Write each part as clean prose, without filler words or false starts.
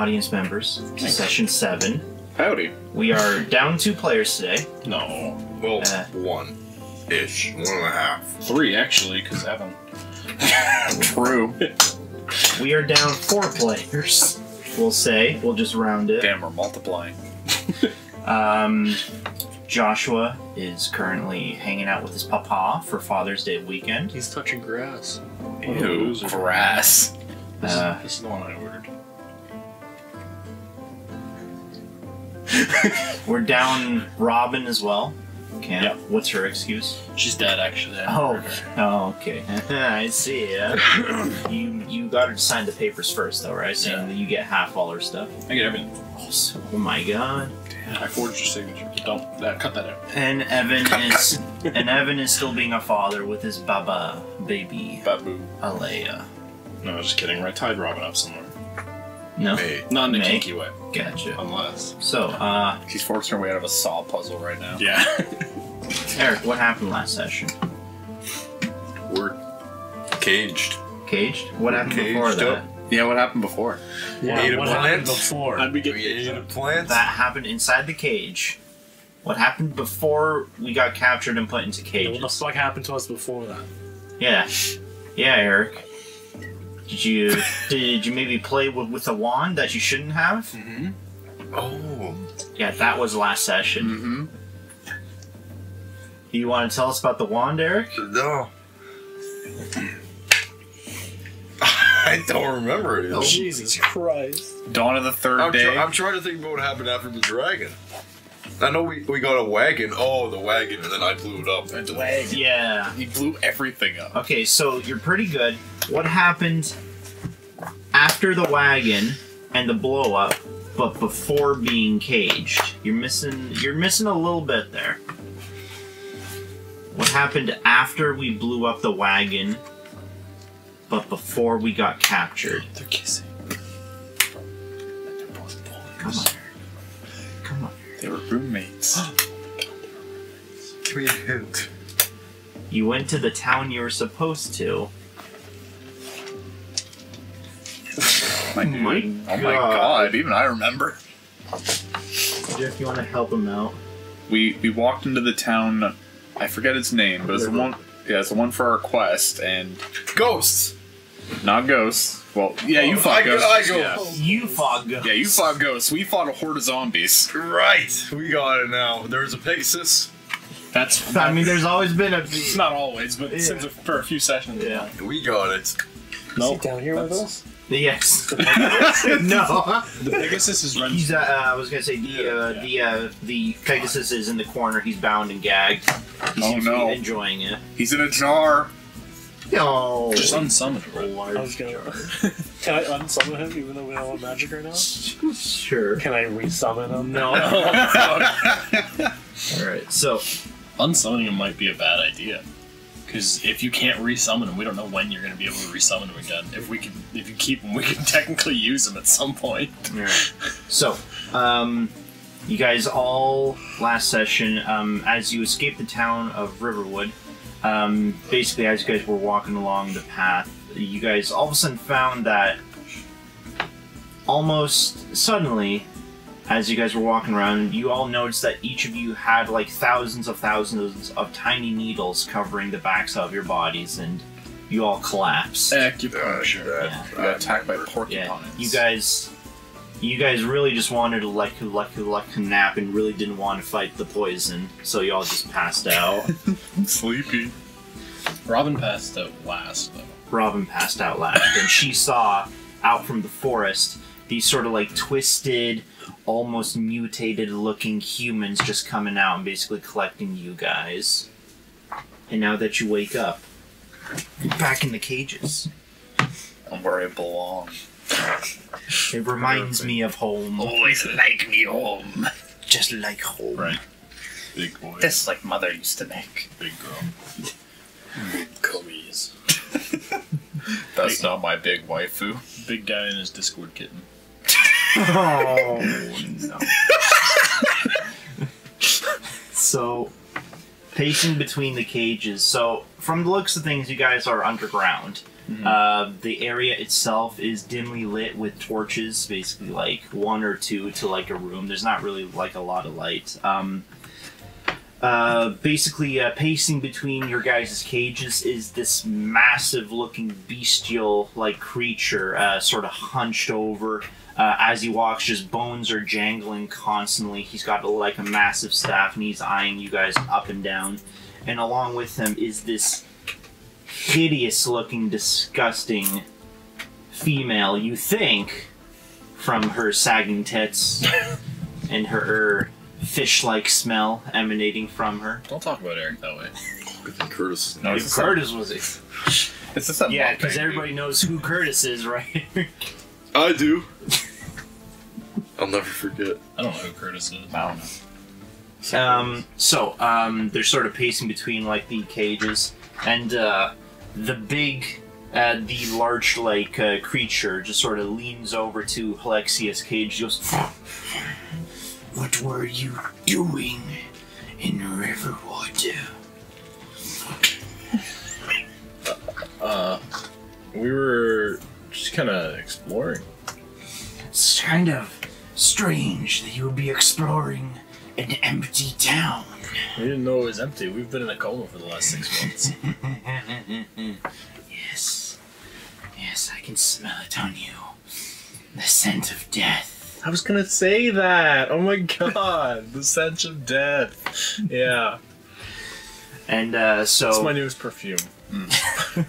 audience members to Session 7. Howdy. We are down 2 players today. No. Well, one-ish. 1.5. 3, actually, because Evan. True. We are down 4 players, we'll say. We'll just round it. Damn, we're multiplying. Joshua is currently hanging out with his papa for Father's Day weekend. He's touching grass. Ew, grass. This is the one I ordered. We're down Robin as well. Cam, yep. What's her excuse? She's dead, actually. Oh, okay. I see. You got her to sign the papers first, though, right? So you get half all her stuff. I get everything. Awesome. Oh my god. Damn. I forged your signature. Don't cut that out. And Evan is still being a father with his baby, Halexia. No, I was just kidding. I tied Robin up somewhere. No, May. Not in a kinky way. Gotcha. Unless. So, she's forcing her way out of a saw puzzle right now. Yeah. Eric, what happened last session? We're caged. Caged? What happened before that? Yeah, what happened before? Yeah, what happened before? We ate a plant. That happened inside the cage. What happened before we got captured and put into cages? Yeah, what the fuck happened to us before that? Yeah. Yeah, Eric. Did you maybe play with a wand that you shouldn't have? Mm-hmm. Oh. Yeah, that was last session. Mm-hmm. Do you want to tell us about the wand, Eric? No. I don't remember it. Oh, Jesus Christ. Dawn of the third day. I'm trying to think about what happened after the dragon. I know we got a wagon. Oh, the wagon. And then I blew it up. The wagon. Yeah. He blew everything up. Okay, so you're pretty good. What happened after the wagon and the blow up, but before being caged? You're missing a little bit there. What happened after we blew up the wagon, but before we got captured? They're kissing. They're both bullies. Come on. They were roommates. Give me a hint. You went to the town you were supposed to. Oh my god, even I remember. Jeff, you want to help him out? We walked into the town, I forget its name, but it's the one, yeah, it's the one for our quest, and... Ghosts! Not ghosts. Well, yeah, you fought ghosts. You fought ghosts. Yeah, you fought ghosts. We fought a horde of zombies. Right. We got it now. There's a Pegasus. That's... I mean, there's always been a... It's not always, but since for a few sessions. Yeah. We got it. No. Is he down here with us? Yes. No. The Pegasus is running. He's, I was going to say, the Pegasus is in the corner. He's bound and gagged. He seems to be enjoying it. He's in a jar. No. Just unsummon him. Can I unsummon him even though we don't have magic right now? Sure. Can I resummon him? No. Alright, so unsummoning him might be a bad idea. Because if you can't resummon him, we don't know when you're gonna be able to resummon him again. If you keep him, we can technically use him at some point. Alright. So, you guys all last session, as you escaped the town of Riverwood, basically, as you guys were walking along the path, you guys all of a sudden found that almost suddenly, as you guys were walking around, you all noticed that each of you had like thousands of tiny needles covering the backs of your bodies, and you all collapsed. Acupuncture. You got attacked by porcupines. Yeah. You guys really just wanted to nap and really didn't want to fight the poison, so y'all just passed out. I'm sleepy. Robin passed out last, though. Robin passed out last, and she saw, out from the forest, these sort of, like, twisted, almost mutated-looking humans just coming out and basically collecting you guys. And now that you wake up, you're back in the cages. I'm where I belong. It reminds me of home. Always like me home. Just like home. Right. Big boy. Just like mother used to make. Big girl. Cummies. That's big, not my big waifu. Big guy and his Discord kitten. Oh, no. So, pacing between the cages. So from the looks of things, you guys are underground. Mm-hmm. The area itself is dimly lit with torches, basically like one or two to like a room. There's not really like a lot of light. Pacing between your guys' cages is this massive-looking bestial-like creature, sort of hunched over. As he walks, just bones are jangling constantly. He's got like a massive staff, and he's eyeing you guys up and down. And along with him is this hideous-looking, disgusting female. You think, from her sagging tits and her fish-like smell emanating from her. Don't talk about Eric that way. Curtis. No, it's Curtis was it. It's just that. Yeah, because everybody knows who Curtis is, right? I do. I'll never forget. I don't know who Curtis is. I don't know. They're sort of pacing between like the cages, and the large creature just sort of leans over to Halexia's cage, just. What were you doing in Riverwood? We were just kind of exploring. It's kind of strange that you would be exploring an empty town. We didn't know it was empty. We've been in a coma for the last 6 months. Yes, I can smell it on you. The scent of death. I was gonna say that! Oh my god! The scent of death! Yeah. And, it's my newest perfume. Mm.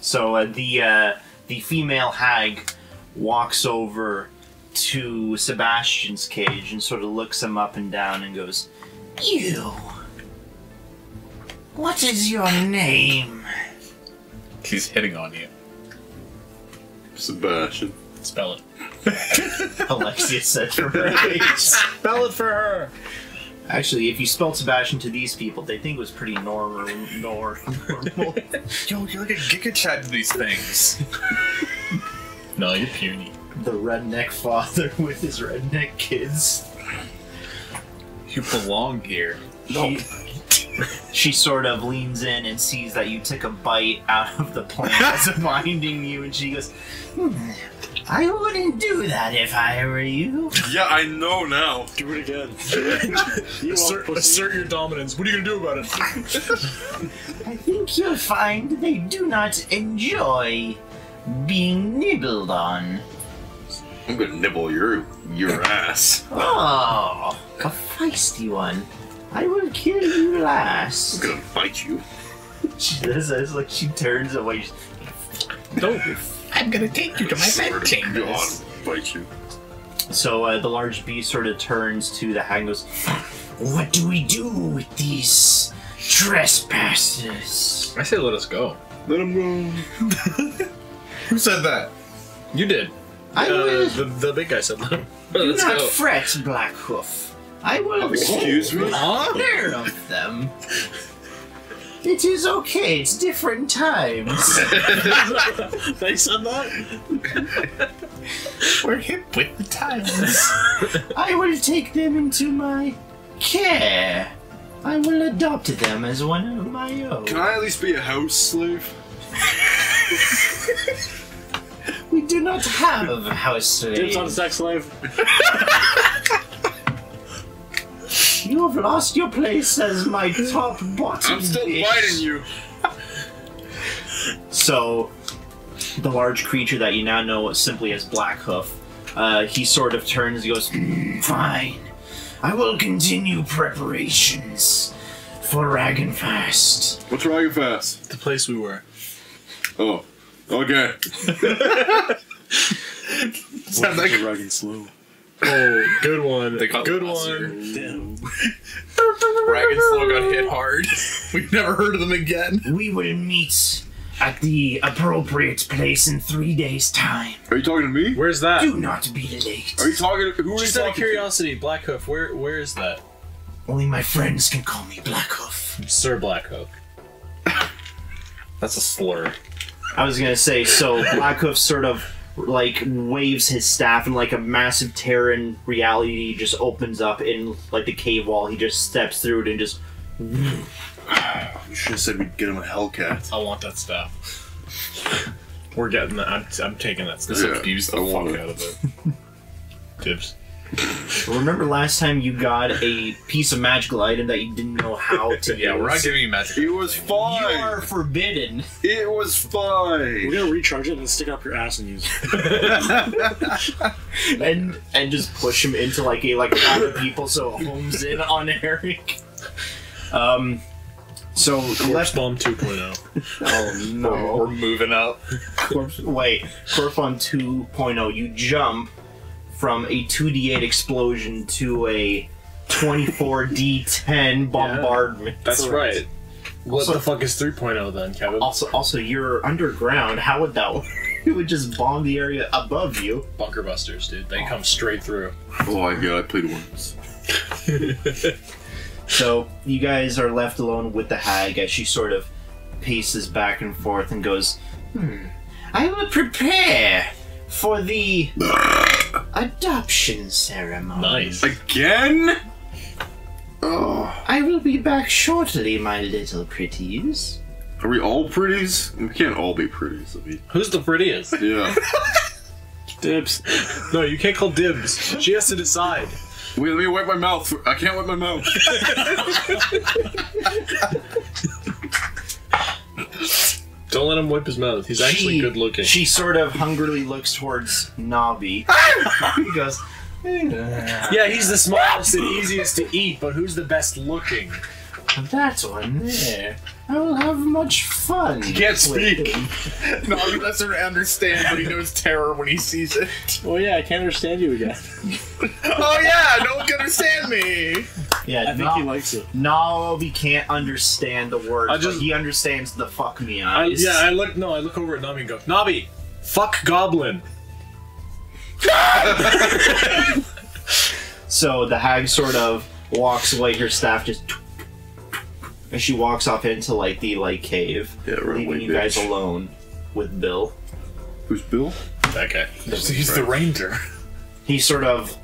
So, the female hag walks over to Sebastian's cage and sort of looks him up and down and goes, "You! What is your name?" He's hitting on you. Sebastian. Spell it. Halexia said for her age. Spell it for her! Actually, if you spelled Sebastian to these people, they think it was pretty normal. Yo, you're like a giga-chat to these things. No, you're puny. The redneck father with his redneck kids. You belong here. Nope. She sort of leans in and sees that you took a bite out of the plant that's binding you, and she goes, "I wouldn't do that if I were you." Yeah, I know now. Do it again. Assert your dominance. What are you going to do about it? I think you'll find they do not enjoy being nibbled on. I'm going to nibble your ass. Oh, a feisty one. I will kill you last. I'm going to bite you. She does this, like she turns away. Don't. I'm gonna take you to my bed chambers. Bite you. So the large beast sort of turns to the hag and goes, "What do we do with these trespassers?" I say let us go. Let them go. Who said that? You did. The big guy said let him go. Do not fret, Black Hoof. I will excuse me. Honor of them. It is okay, it's different times. They said that? We're hip with the times. I will take them into my care. I will adopt them as one of my own. Can I at least be a house slave? We do not have a house slave. Dibs on a sex slave. You have lost your place as my top bottom. I'm still biting you. So, the large creature that you now know simply as Black Hoof, he sort of turns and goes, "Fine. I will continue preparations for Ragnarfest." What's Ragnarfest? The place we were. Oh, okay. Sounds like a Raggin slow. Oh, good one. Good one. Ragonslow got hit hard. We've never heard of them again. We will meet at the appropriate place in 3 days' time. Are you talking to me? Where's that? Do not be late. Are you talking to... Who is that? Out of curiosity, Black Hoof, where is that? Only my friends can call me Black Hoof. Sir Black Hoof. That's a slur. I was going to say, so Black Hoof sort of... like waves his staff and like a massive Terran reality just opens up in like the cave wall. He just steps through it and just We should have said we'd get him a Hellcat. I want that stuff. We're getting that. I'm taking that stuff. Yeah, abuse the fuck out of it. Tips. Well, remember last time you got a piece of magical item that you didn't know how to use? Yeah, we're not giving you magic. It was fine. You are forbidden. It was fine. We're gonna recharge it and stick up your ass and use it. and just push him into like other people, so it homes in on Eric. So Corpse Bomb 2.0. Oh no, we're moving up. Corpse Bomb 2.0. You jump from a 2d8 explosion to a 24d10 bombardment. Yeah, that's right. What also, the fuck is 3.0 then, Kevin? Also, you're underground. How would that work? It would just bomb the area above you. Bunker busters, dude. They come straight through. Oh my god, I played once. So you guys are left alone with the hag as she sort of paces back and forth and goes, I will prepare for the adoption ceremony. Nice. Again? Oh. I will be back shortly, my little pretties. Are we all pretties? We can't all be pretties. I mean, who's the prettiest? Yeah. Dibs. No, you can't call dibs. She has to decide. Wait, let me wipe my mouth. I can't wipe my mouth. Don't let him wipe his mouth. He's actually good looking. She sort of hungrily looks towards Nobby. He goes, yeah, he's the smallest and easiest to eat, but who's the best looking? That one there. I will have much fun. He can't speak. No, he doesn't understand, but he knows terror when he sees it. Oh well, yeah, I can't understand you again. Oh yeah, no one can understand me. Yeah, I think he likes it. Nobby can't understand the words, but he understands the fuck me eyes. I look over at Nobby and go, Nobby, fuck goblin. So the hag sort of walks away. Her staff just. And she walks off into the cave, leaving you guys alone with Bill. Who's Bill? That guy. He's the ranger. He's sort of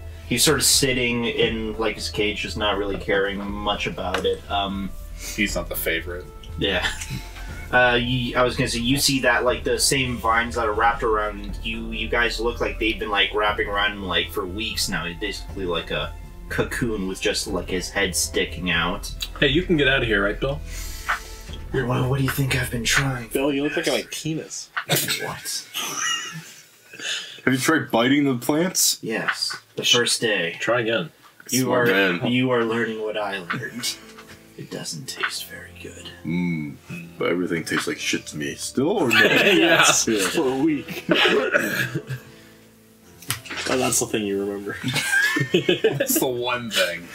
sitting in his cage, just not really caring much about it. He's not the favorite. Yeah. I was gonna say you see that the same vines that are wrapped around you. You guys look like they've been wrapping around him for weeks now. It's basically a cocoon with just his head sticking out. Hey, you can get out of here, right, Bill? Well, what do you think I've been trying? Bill, you look like a penis. What? Have you tried biting the plants? Yes. The first day. Try again. You are learning what I learned. It doesn't taste very good. But everything tastes like shit to me. Still or no? Yeah. For a week. Oh, that's the thing you remember. That's the one thing.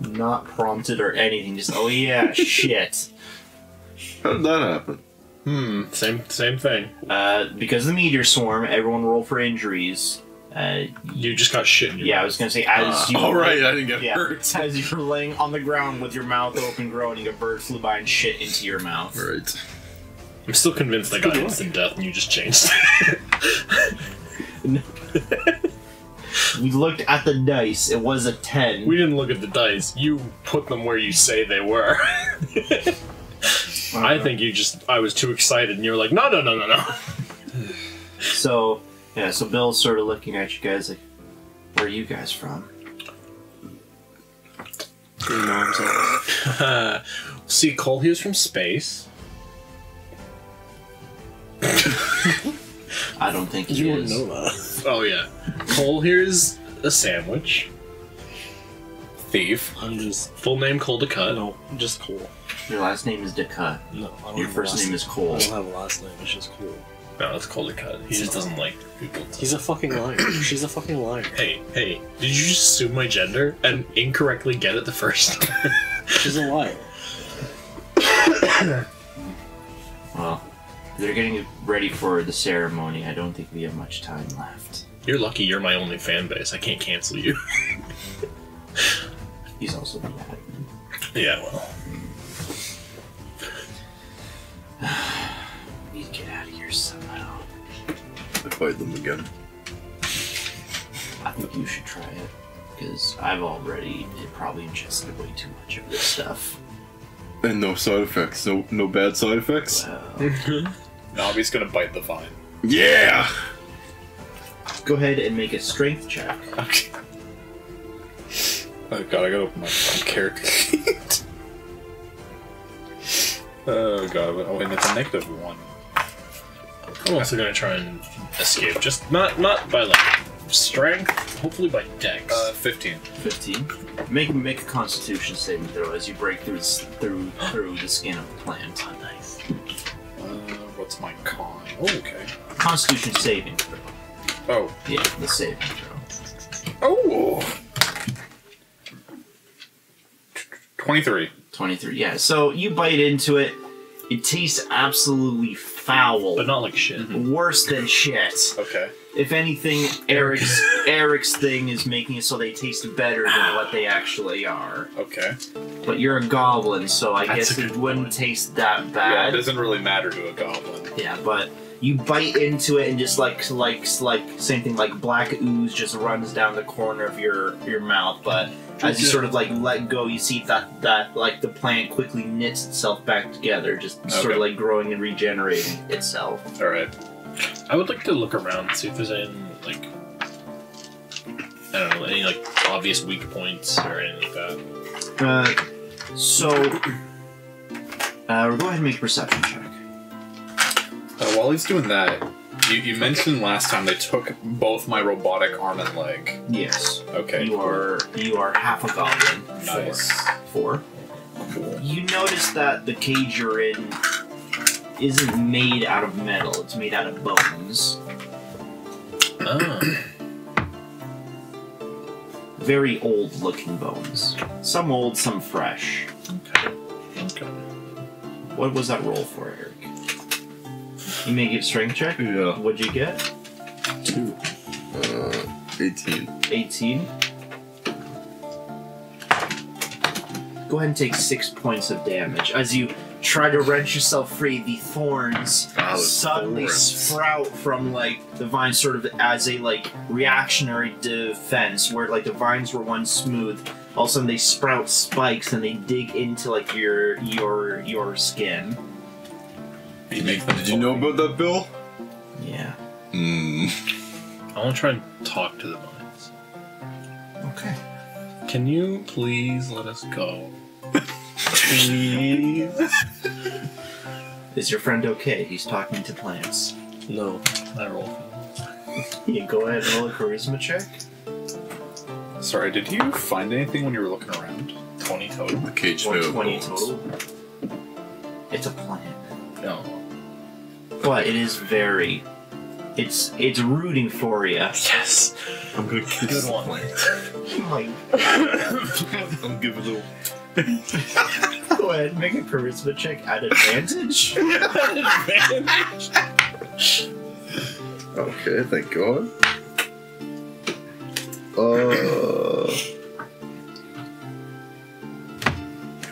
Not prompted or anything. Just oh yeah, shit. How did that happen? Same thing. Because of the meteor swarm, everyone roll for injuries. You just got shit in your mouth. I was gonna say as you. Oh right, I didn't get hurt. As you were laying on the ground with your mouth open, groaning, a bird flew by and shit into your mouth. Right. I'm still convinced I got instant death, and you just changed. We looked at the dice. It was a 10. We didn't look at the dice. You put them where you say they were. I think I was too excited and you were like, no. So Bill's sort of looking at you guys like, where are you guys from? Your mom's like, see, Cole, he was from space. I don't think he is. You don't know that. Oh, yeah. Cole here's a sandwich. Thief. I'm just... Full name Cole DeCut. No, just Cole. Your last name is DeCut. No, I don't. Your first name is Cole. I don't have a last name, it's just Cole. No, it's Cole DeCut. He just doesn't like people. He's a fucking liar. She's a fucking liar. Hey, did you just assume my gender and incorrectly get it the first time? She's a liar. Well... They're getting ready for the ceremony. I don't think we have much time left. You're lucky you're my only fan base. I can't cancel you. He's also the admin. Yeah, well. We need to get out of here somehow. I fight them again. I think you should try it. Because I've already probably ingested way too much of this stuff. And no side effects. No bad side effects. Wow. Nobby's gonna bite the vine. Yeah! Go ahead and make a strength check. Okay. Oh god, I gotta open my character sheet. Oh god, oh and it's a -1. I'm also gonna try and escape, just not by like strength, hopefully by dex. 15. 15. Make a Constitution saving throw as you break through the skin of the plant. Oh, nice. What's my con? Oh, okay. Constitution saving throw. Oh. Yeah, the saving throw. Oh. 23. 23. Yeah. So you bite into it. It tastes absolutely foul, but not like shit. Mm-hmm. Worse than shit. Okay. If anything, Eric's thing is making it so they taste better than what they actually are. Okay. But you're a goblin, so I guess it wouldn't taste that bad. Yeah, it doesn't really matter to a goblin. Yeah, but you bite into it and just like same thing, like black ooze just runs down the corner of your mouth, but as you sort of like let go, you see that like the plant quickly knits itself back together, just sort of like growing and regenerating itself. All right. I would like to look around and see if there's any like I don't know any like obvious weak points or anything like that. We'll go ahead and make a perception check. While he's doing that, you mentioned last time they took both my robotic arm and leg. Yes. Okay. You are half a goblin. Nice. Four. Cool. You notice that the cage you're in isn't made out of metal. It's made out of bones. Oh. Very old-looking bones. Some old, some fresh. Okay. Okay. What was that roll for, Eric? You make a strength check? Yeah. What'd you get? 2. 18. 18? Go ahead and take 6 points of damage. As you try to wrench yourself free, the thorns suddenly sprout from, like, the vines sort of as a, like, reactionary defense, where, like, the vines were once smooth. All of a sudden they sprout spikes and they dig into, like, your skin. Did you know about that, Bill? Yeah. I want to try and talk to the vines. Okay. Can you please let us go? Please? Is your friend okay? He's talking to plants. No, I roll. You go ahead and roll a charisma check. Sorry, did you find anything when you were looking around? 20 total. The cage 20 total. It's a plant. No. But it is very... It's rooting for you. Yes! I'm gonna kiss this plant. I'm giving a little... Go ahead, make a charisma check at advantage. Okay, thank god.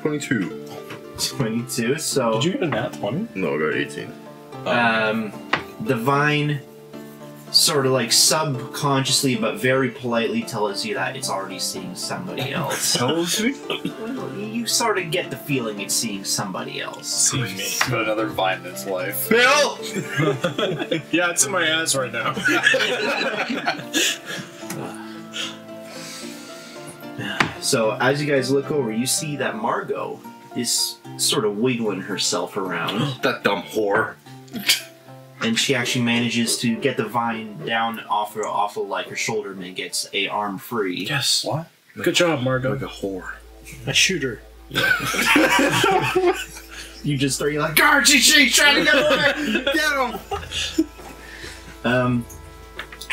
Twenty-two. So did you get a nat 20? No, I got 18. The vine sort of like subconsciously, but very politely, tells you that it's already seeing somebody else. Tells me? You sort of get the feeling it's seeing somebody else. Seeing me. But another vine that's life. Bill! Yeah, it's in my ass right now. So as you guys look over, you see that Margo is sort of wiggling herself around. That dumb whore. And she actually manages to get the vine down off of like her shoulder and gets a arm free. Yes. What? Good job, Margo. Like a whore. I shoot her. Yeah. You just throw you like guard she's trying to get away. Get him.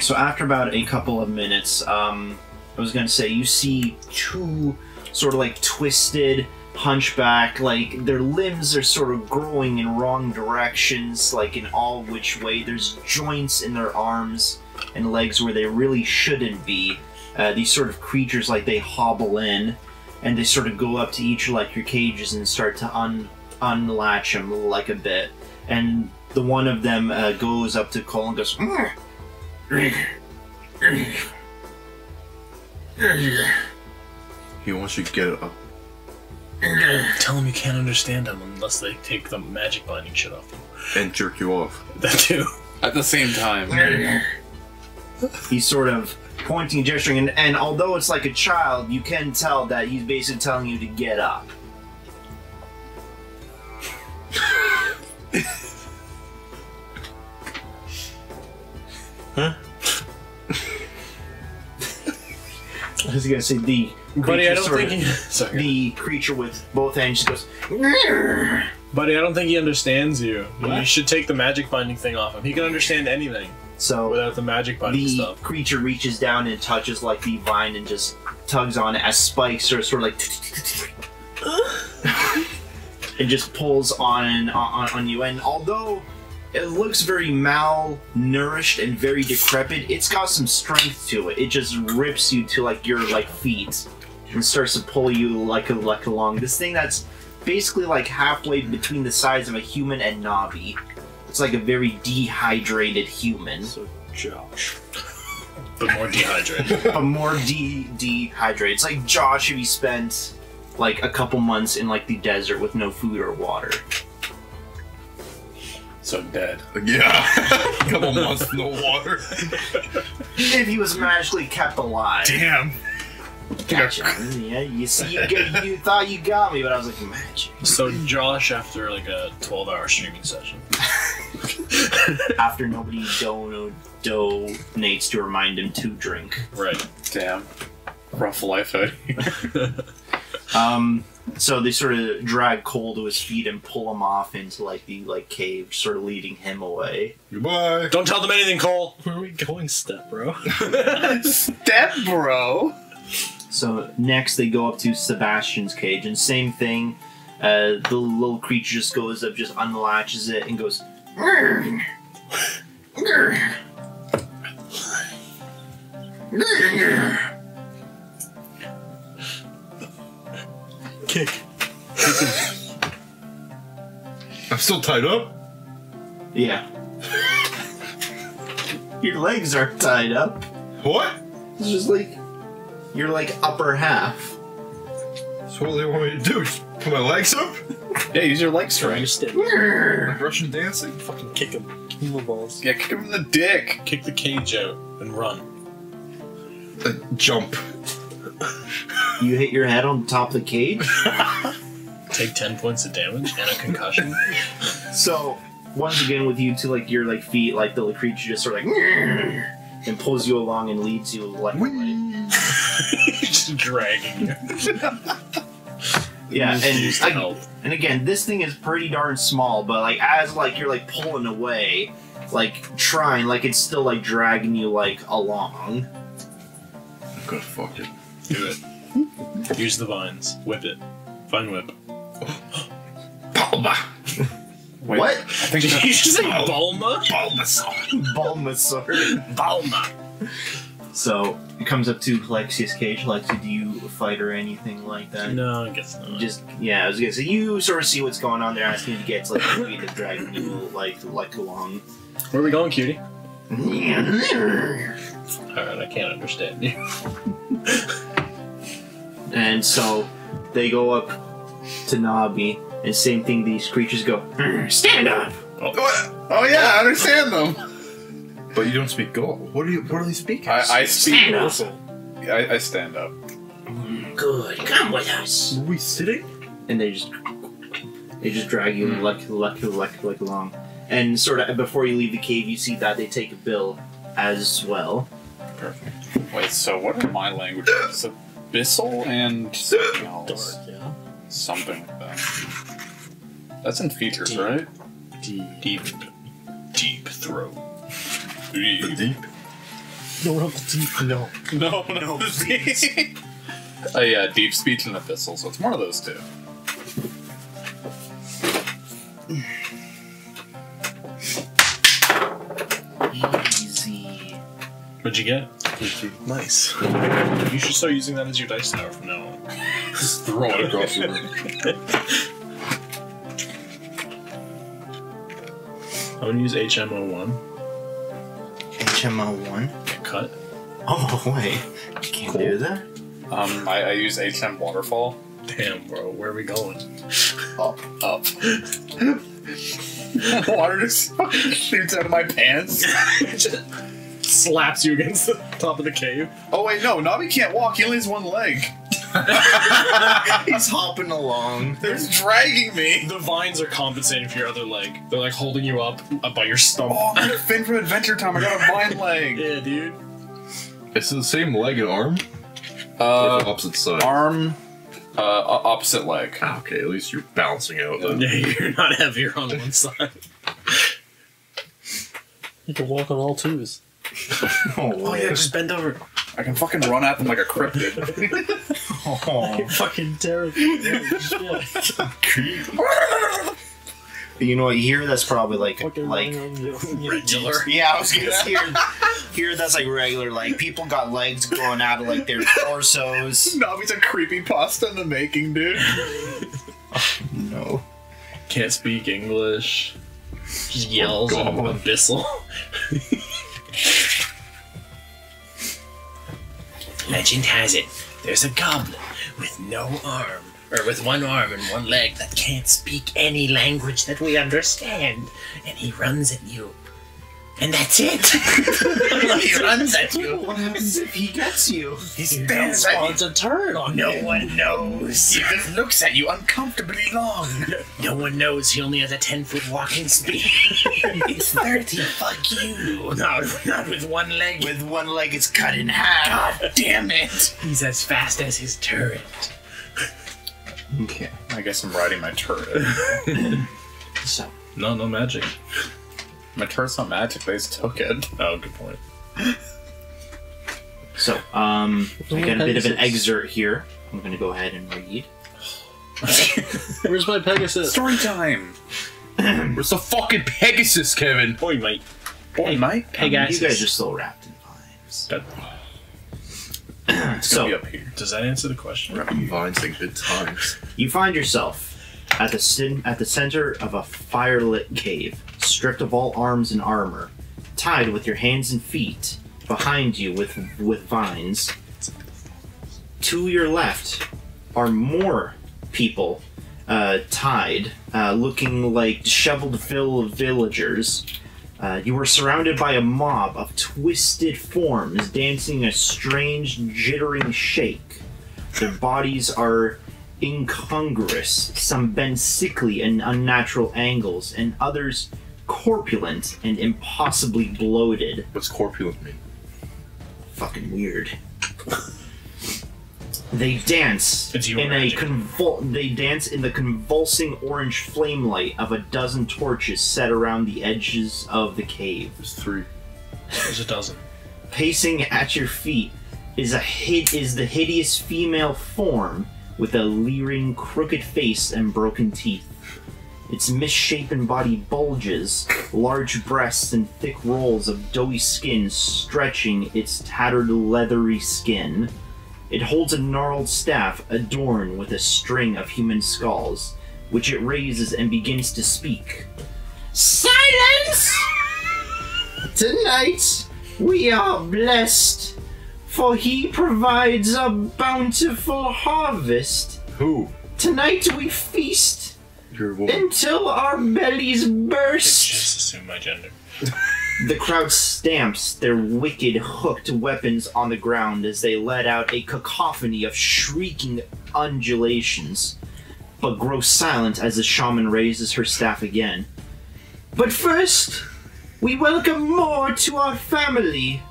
So after about a couple of minutes, I was gonna say you see two sort of like twisted hunchback, like their limbs are sort of growing in wrong directions, like in all which way. There's joints in their arms and legs where they really shouldn't be. These sort of creatures, like they hobble in and they sort of go up to each like your cages and start to unlatch them like a bit. And the one of them goes up to Cole and goes, He wants you to get up. Tell them you can't understand them unless they take the magic binding shit off them. And jerk you off. That too. At the same time. He's sort of pointing, gesturing, and although it's like a child, you can tell that he's basically telling you to get up. Huh? I was gonna say the buddy. I don't think he... Sorry. The creature with both hands just goes. Buddy, I don't think he understands you. You should take the magic binding thing off him. He can understand anything. So without the magic binding stuff, the creature reaches down and touches like the vine and just tugs on it as spikes are sort of like. It just pulls on you, and although it looks very malnourished and very decrepit, it's got some strength to it. It just rips you to like your like feet and starts to pull you like along this thing that's basically like halfway between the size of a human and Nobby. It's like a very dehydrated human. So Josh, but more dehydrated. But more dehydrated. It's like Josh if he spent like a couple months in like the desert with no food or water. So dead. Yeah. A couple months no water. If he was magically kept alive. Damn. Gotcha. Yeah, you see, you thought you got me, but I was like, magic. So Josh, after like a 12-hour streaming session. After nobody donates to remind him to drink. Right. Damn. Rough life out here. So they sort of drag Cole to his feet and pull him off into like the like cave, sort of leading him away. Goodbye. Don't tell them anything, Cole. Where are we going, step-bro? Step-bro. So next they go up to Sebastian's cage, and same thing. The little creature just goes up, just unlatches it, and goes. Grr. Grr. Grr. Kick. I'm still tied up? Yeah. Your legs aren't tied up. What? It's just like your like upper half. So what do they want me to do? Just put my legs up? Yeah, use your leg strength. Like Russian dancing? Fucking kick him. Kick him the balls. Yeah, kick him in the dick. Kick the cage out and run. Jump. You hit your head on top of the cage? Take 10 points of damage and a concussion. So, once again with you to like your like feet, like the creature just sort of like and pulls you along and leads you like just dragging you. Yeah, and again, this thing is pretty darn small, but like as like you're like pulling away, like trying, like it's still like dragging you like along. I've got to fuck it. Do it. Use the vines. Whip it. Vine whip. Bulma. Wait, what? I think did you just say Bulma? Bulmasaur. Bulmasaur. Bulma. So it comes up to Halexia's cage. Halexia, do you fight or anything like that? No, I guess not. Just yeah, I was gonna say you sort of see what's going on. They're asking you to get to like the feet of dragon you like along. Where are we going, cutie? Alright, I can't understand you. And so they go up to Nobby, and same thing, these creatures go, stand up! Oh, oh yeah, I understand them! But you don't speak Gaul. What are they speaking? I speak Russell. Yeah, I stand up. Good, come with us! Are we sitting? And they just drag you like along. And sort of before you leave the cave, you see that they take Bill as well. Perfect. Wait, so what are my languages? Abyssal and something else. Dark, yeah. Something like that. That's in features, deep. Right? Deep throat. Deep. The deep? No, we're not the deep. No. No, please. Oh yeah, deep speech and abyssal, so it's one of those two. Easy. What'd you get? Nice. You should start using that as your dice tower from now on. Just throw it across the room. I'm gonna use HMO1. HMO1? Get cut. Oh, wait. You can't do that? I use HM Waterfall. Damn. Damn, bro. Where are we going? Up. Up. Water just fucking shoots out of my pants. Just slaps you against the top of the cave. Oh, wait, no. Nobby can't walk. He only has one leg. He's hopping along. They're dragging me. The vines are compensating for your other leg. They're like holding you up by your stump. Oh, I'm Finn from Adventure Time. I got a vine leg. Yeah, dude. It's the same leg and arm? Opposite side. Arm, opposite leg. Okay, at least you're bouncing out though. Yeah, you're not heavier on one side. You can walk on all twos. Oh yeah, just bend over. I can fucking run at them like a cryptid. Oh, you're fucking terrible. You know what? Here that's probably like fucking like regular. Yeah, I was gonna say here that's like regular. Like people got legs growing out of like their torsos. No, it's a creepypasta in the making, dude. Oh, no, can't speak English. Just yells and abyssal. Legend has it, there's a goblin with no arm, or with one arm and one leg that can't speak any language that we understand, and he runs at you. And that's it! He runs at you. What happens if he gets you? He stands at you. A turn on no him. One knows. He just looks at you uncomfortably long. No one knows. He only has a 10-foot walking speed. It's 30. Fuck you. Not with one leg. With one leg, it's cut in half. God damn it. He's as fast as his turret. Okay. I guess I'm riding my turret. So. No magic. My turret's not magic, they just took it. Oh, good point. So, I got a bit of an excerpt here. I'm gonna go ahead and read. Where's my Pegasus? Story time! Where's the fucking Pegasus, Kevin? Boy, mate. Boy, mate. Pegasus. You guys are still wrapped in vines. It's gonna be up here. Does that answer the question? Wrapped in vines in good times. You find yourself at the center of a firelit cave, stripped of all arms and armor, tied with your hands and feet, behind you with vines. To your left are more people tied, looking like disheveled villagers. You were surrounded by a mob of twisted forms dancing a strange, jittering shake. Their bodies are incongruous, some bend sickly and unnatural angles, and others corpulent and impossibly bloated. What's corpulent mean? Fucking weird. They dance in the convulsing orange flame light of a dozen torches set around the edges of the cave. There's three. There's a dozen. Pacing at your feet is the hideous female form with a leering, crooked face and broken teeth. Its misshapen body bulges, large breasts and thick rolls of doughy skin stretching its tattered, leathery skin. It holds a gnarled staff adorned with a string of human skulls, which it raises and begins to speak. Silence! Tonight, we are blessed, for he provides a bountiful harvest. Who? Tonight we feast. Until our bellies burst! I just assume my gender. The crowd stamps their wicked, hooked weapons on the ground as they let out a cacophony of shrieking undulations, but grows silent as the shaman raises her staff again. But first, we welcome more to our family.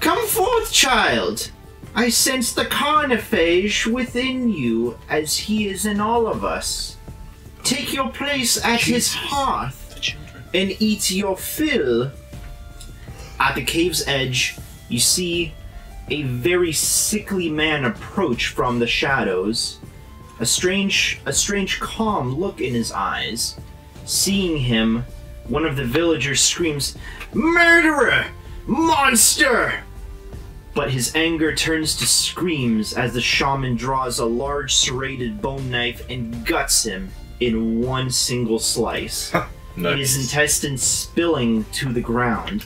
Come forth, child! I sense the Carnifage within you, as he is in all of us. Take your place at his hearth and eat your fill. At the cave's edge, you see a very sickly man approach from the shadows, a strange calm look in his eyes. Seeing him, one of the villagers screams, "Murderer! Monster!" But his anger turns to screams as the shaman draws a large serrated bone knife and guts him in one single slice, nice. His intestines spilling to the ground.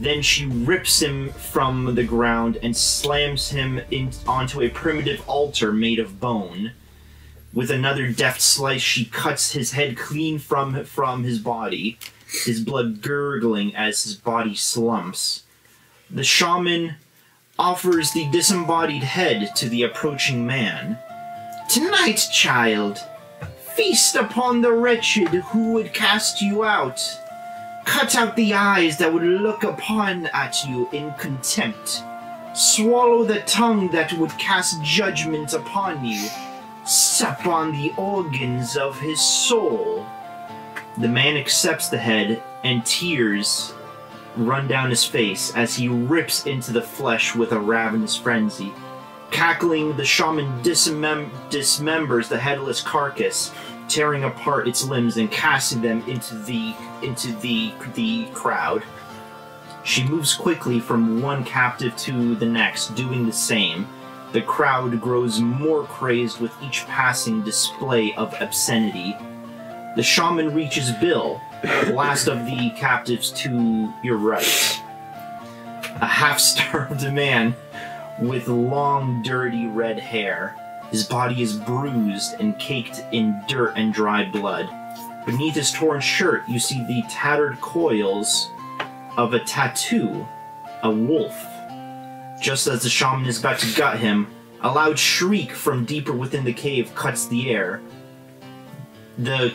Then she rips him from the ground and slams him onto a primitive altar made of bone, With another deft slice, she cuts his head clean from his body, his blood gurgling as his body slumps. The shaman offers the disembodied head to the approaching man. Tonight, child, feast upon the wretched who would cast you out. Cut out the eyes that would look upon at you in contempt. Swallow the tongue that would cast judgment upon you. Sup on the organs of his soul. The man accepts the head, and tears run down his face as he rips into the flesh with a ravenous frenzy. Cackling, the shaman dismembers the headless carcass, tearing apart its limbs and casting them into the crowd. She moves quickly from one captive to the next, doing the same. The crowd grows more crazed with each passing display of obscenity. The shaman reaches Bill, the last of the captives to your right. A half-starved man with long, dirty red hair. His body is bruised and caked in dirt and dry blood. Beneath his torn shirt, you see the tattered coils of a tattoo, a wolf. Just as the shaman is about to gut him, a loud shriek from deeper within the cave cuts the air. The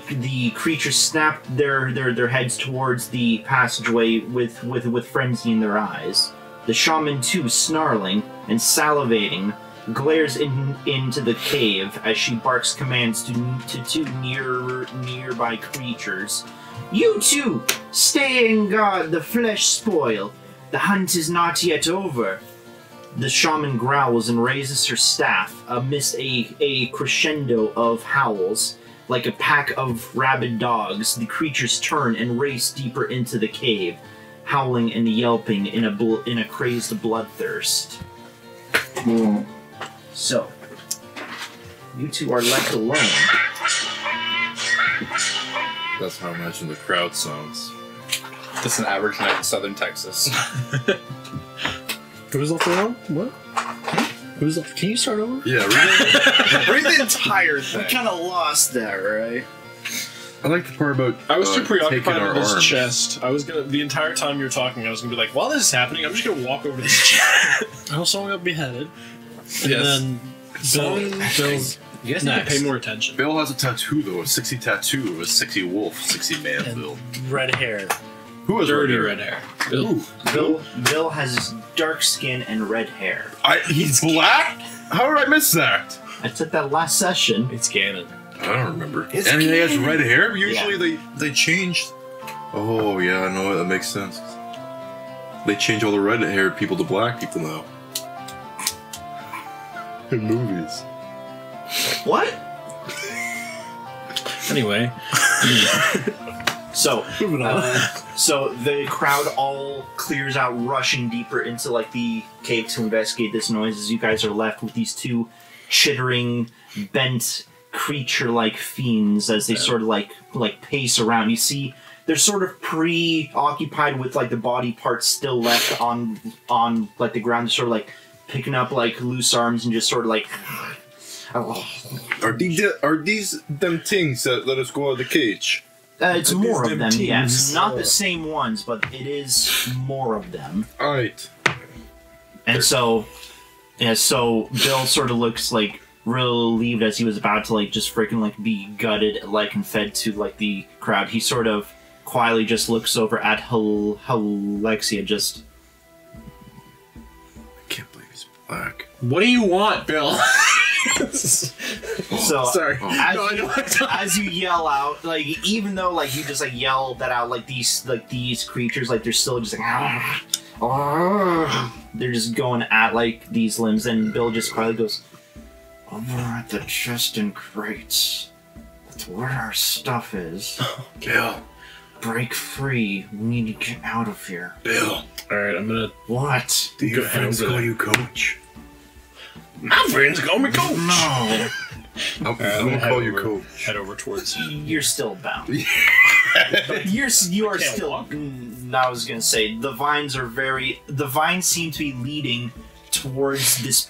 creatures snap their heads towards the passageway with frenzy in their eyes. The shaman, too, snarling and salivating, glares into the cave as she barks commands to two nearby creatures. You two, stay and guard the flesh spoil. The hunt is not yet over. The shaman growls and raises her staff amidst a crescendo of howls. Like a pack of rabid dogs, the creatures turn and race deeper into the cave, howling and yelping in a crazed bloodthirst. Mm. So, you two are left alone. That's how I imagine the crowd sounds. That's an average night in southern Texas. Who's left alone? What? Who's left? Can you start over? Yeah, read the entire thing. We kind of lost that, right? I like the part about I was too preoccupied with his chest. I was gonna the entire time you were talking, I was gonna be like, while this is happening, I'm just gonna walk over to this chest. I also got beheaded. And yes. Then Bill's you guys need to pay more attention. Bill has a tattoo though, a sexy tattoo of a sexy wolf, sexy man and Bill. Red hair. Who has dirty red hair? Bill. Bill has dark skin and red hair. He's black? How did I miss that? I took that last session. It's canon. I don't remember. It's and he has red hair? Usually they change. Oh, yeah, I know. That makes sense. They change all the red-haired people to black people now. In movies. What? Anyway. So the crowd all clears out, rushing deeper into like the cave to investigate this noise as you guys are left with these two chittering, bent, creature-like fiends as they sort of like pace around. You see they're sort of preoccupied with like the body parts still left on like the ground. They're sort of like picking up like loose arms and just sort of like Are these them things that let us go out of the cage? It's more of them, yes. Not the same ones, but it is more of them. Alright. And so Bill sort of looks like relieved as he was about to like just freaking like be gutted like and fed to like the crowd. He sort of quietly just looks over at Halexia just... I can't believe he's black. What do you want, Bill? As you yell out, like even though like you just like yell that out, like these creatures, like they're still just like they're just going at like these limbs, and Bill just quietly goes over at the chest and crates. That's where our stuff is. Bill, break free. We need to get out of here. Bill. All right, I'm gonna. What? Do your friends call you coach? My friends call me coach. No. I'm gonna call you coach. Head over towards you. You're still bound. you are still. Walk. I was gonna say the vines are very. The vines seem to be leading towards this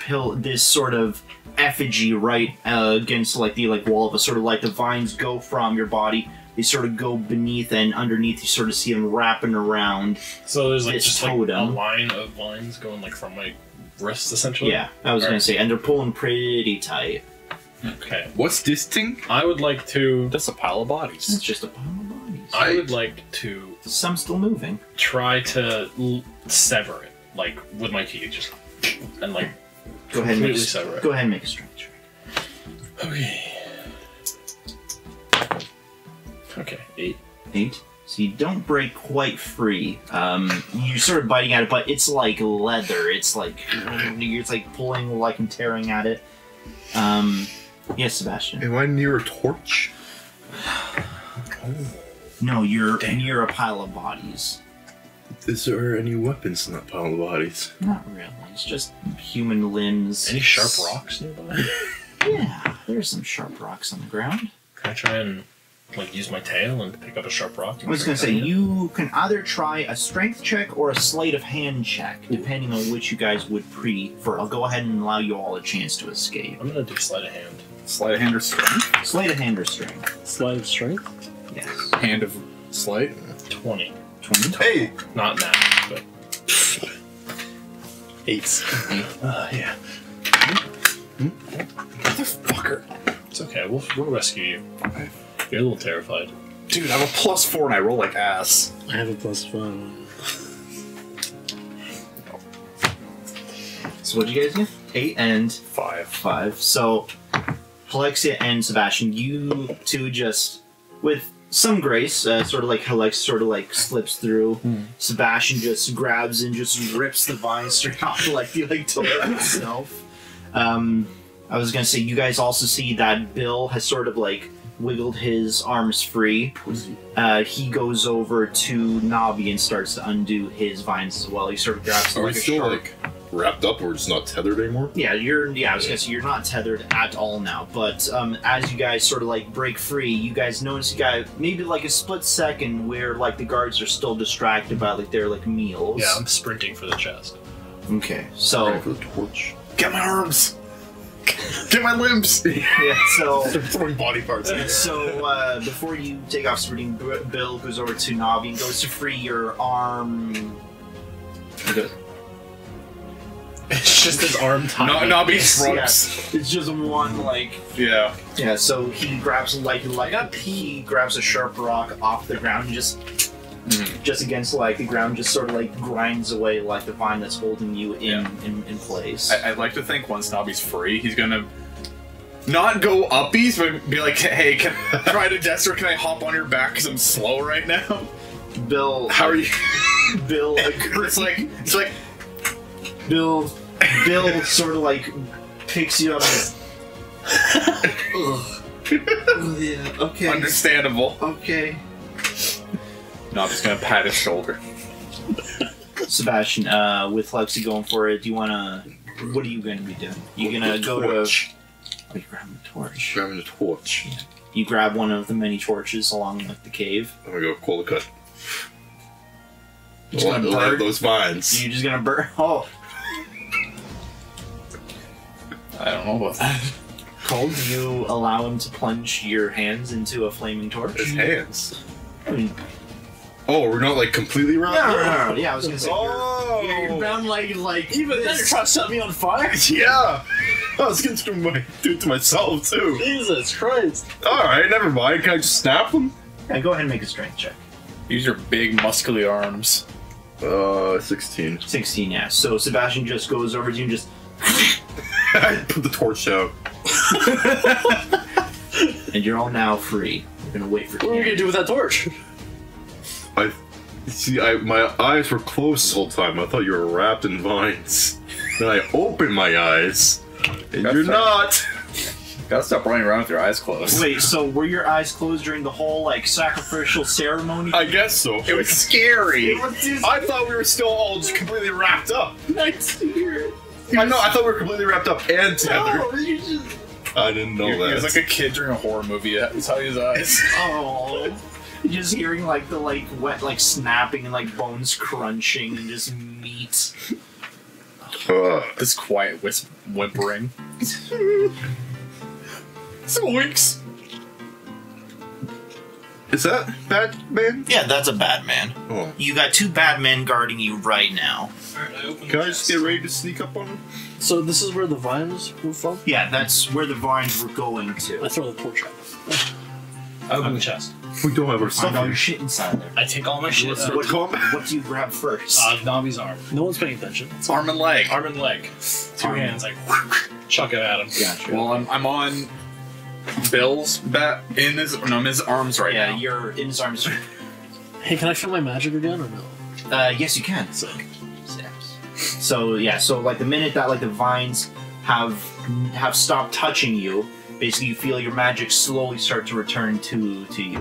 sort of effigy right against like the wall of a sort of like the vines go from your body. They sort of go beneath, and underneath you sort of see them wrapping around. So there's like just like a line of vines going like from my wrist essentially. Yeah, I was gonna say, and they're pulling pretty tight. Okay. What's this thing? I would like to... That's a pile of bodies. It's just a pile of bodies. I would like to... Some still moving. Try to sever it, like, with my teeth, just... And, like, go ahead and make sever it. Go ahead and make a strength check. Okay. Okay, 8. 8? So you don't break quite free. You're sort of biting at it, but it's like leather. It's like pulling, like, and tearing at it. Yes, Sebastian. Am I near a torch? No, you're near a pile of bodies. Is there any weapons in that pile of bodies? Not really. It's just human limbs. Any sharp rocks nearby? Yeah, there's some sharp rocks on the ground. Can I try and like use my tail and pick up a sharp rock? I was gonna say you can either try a strength check or a sleight of hand check, depending on which you guys would prefer. I'll go ahead and allow you all a chance to escape. I'm gonna do sleight of hand. Sleight of hand or strength? Sleight of hand or strength. Sleight of strength? Yes. Hand of sleight? 20. 20? Hey! Not that, but 8. Yeah. Motherfucker. It's okay, we'll rescue you. Okay. You're a little terrified. Dude, I have a +4 and I roll like ass. I have a +5. So what'd you guys get? 8 and... 5. 5. So, Halexia and Sebastian, you two just, with some grace, sort of like Halexia sort of like slips through. Sebastian just grabs and just rips the vine straight off like tore itself. I was gonna say, you guys also see that Bill has sort of like wiggled his arms free. He goes over to Nobby and starts to undo his vines as well. He sort of grabs like a shark. Like wrapped up, or it's not tethered anymore? Yeah, I was gonna say you're not tethered at all now. But as you guys sort of like break free, you guys notice you got maybe like a split second where like the guards are still distracted by like their like meals. Yeah, I'm sprinting for the chest. Okay, so ready for the torch. Get my arms. Get my limbs! Yeah, so... They're throwing body parts in. So, before you take off sprinting, Bill goes over to Nobby and goes to free your arm... Okay. It's just his arm tied. Nobby shrugs. Yeah, it's just one, like... Yeah. Yeah, so he grabs, like up, he grabs a sharp rock off the ground and just against like the ground, just sort of like grinds away like the vine that's holding you in place. I'd like to think once Nobby's free, he's gonna not go uppies, but be like, hey, can I try to death, or can I hop on your back because I'm slow right now? Bill, how are you? Bill, it's like Bill sort of like picks you up. Ugh. Yeah. Okay. Understandable. Okay. No, I'm just gonna pat his shoulder. Sebastian, with Lexi going for it, do you wanna? What are you gonna be doing? You gonna go torch. To? Oh, you're grabbing a torch. Grabbing a torch. Yeah. You grab one of the many torches along the cave. I'm gonna go cold cut. You're just gonna burn those vines. You're just gonna burn. Oh. I don't know about that. Cole, do you allow him to plunge your hands into a flaming torch? His hands. I mean, oh, we're not like completely round? No. Yeah, I was gonna say. Oh! You're bound like. Even then, you're trying to set me on fire? Yeah! I was gonna do it to myself, too. Jesus Christ. Alright, never mind. Can I just snap them? Yeah, go ahead and make a strength check. Use your big, muscly arms. 16. 16, yeah. So Sebastian just goes over to you and just. I put the torch out. And you're all now free. You're gonna wait for. What are we gonna do with that torch? My eyes were closed the whole time. I thought you were wrapped in vines. Then I opened my eyes, and you're not. Gotta stop running around with your eyes closed. Wait, so were your eyes closed during the whole like sacrificial ceremony? I guess so. It was scary. I thought we were still all just completely wrapped up. I thought we were completely wrapped up and tethered. No, you just... I didn't know that. He was like a kid during a horror movie. That's how his eyes. Oh. Just hearing like the like wet like snapping and like bones crunching and just meat. This quiet whimpering. Some weeks. Is that Batman? Yeah, that's a Batman. Oh. You got two Batmen guarding you right now. Alright, I open. Can I just get ready to sneak up on him? So this is where the vines were from? Yeah, that's where the vines were going to. I throw the torch out. I open the chest. We don't have our stuff. I find all your shit inside there. I take all my shit. What do you grab first? Nobby's arm. No one's paying attention. It's arm and leg. Arm and leg. Two hands, like, chuck it at him. Gotcha. Well, I'm on Bill's bat in his, no, I'm his arms right now. Yeah, you're in his arms. Hey, can I feel my magic again or no? Yes, you can. So, yeah, so like the minute that like the vines have stopped touching you, basically you feel your magic slowly start to return to you.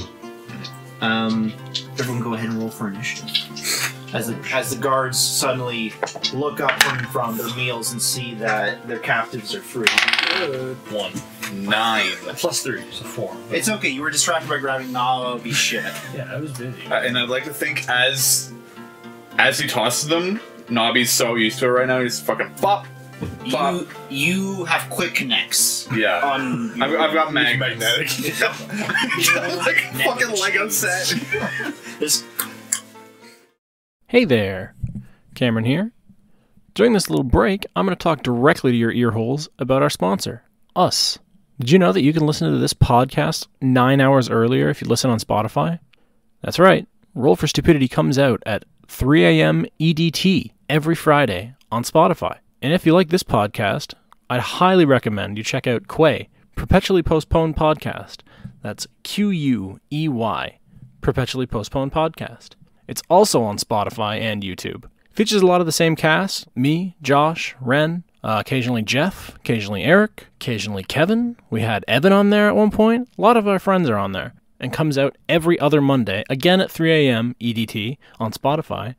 Everyone, go ahead and roll for initiative. As the guards suddenly look up from their meals and see that their captives are free. One. 9. Plus 3, so 4. It's okay, you were distracted by grabbing Nobby's shit. Yeah, I was busy. And I'd like to think as he tosses them, Nobby's so used to it right now, he's fucking pop. You have quick connects. Yeah. On I've got magnetic. Like a fucking Lego set. Hey there, Cameron here. During this little break, I'm going to talk directly to your ear holes about our sponsor, us. Did you know that you can listen to this podcast 9 hours earlier if you listen on Spotify? That's right. Roll for Stupidity comes out at 3 a.m. EDT every Friday on Spotify. And if you like this podcast, I'd highly recommend you check out Quay, Perpetually Postponed Podcast. That's Q-U-E-Y, Perpetually Postponed Podcast. It's also on Spotify and YouTube. Features a lot of the same cast, me, Josh, Ren, occasionally Jeff, occasionally Eric, occasionally Kevin. We had Evan on there at one point. A lot of our friends are on there. And comes out every other Monday, again at 3 a.m. EDT on Spotify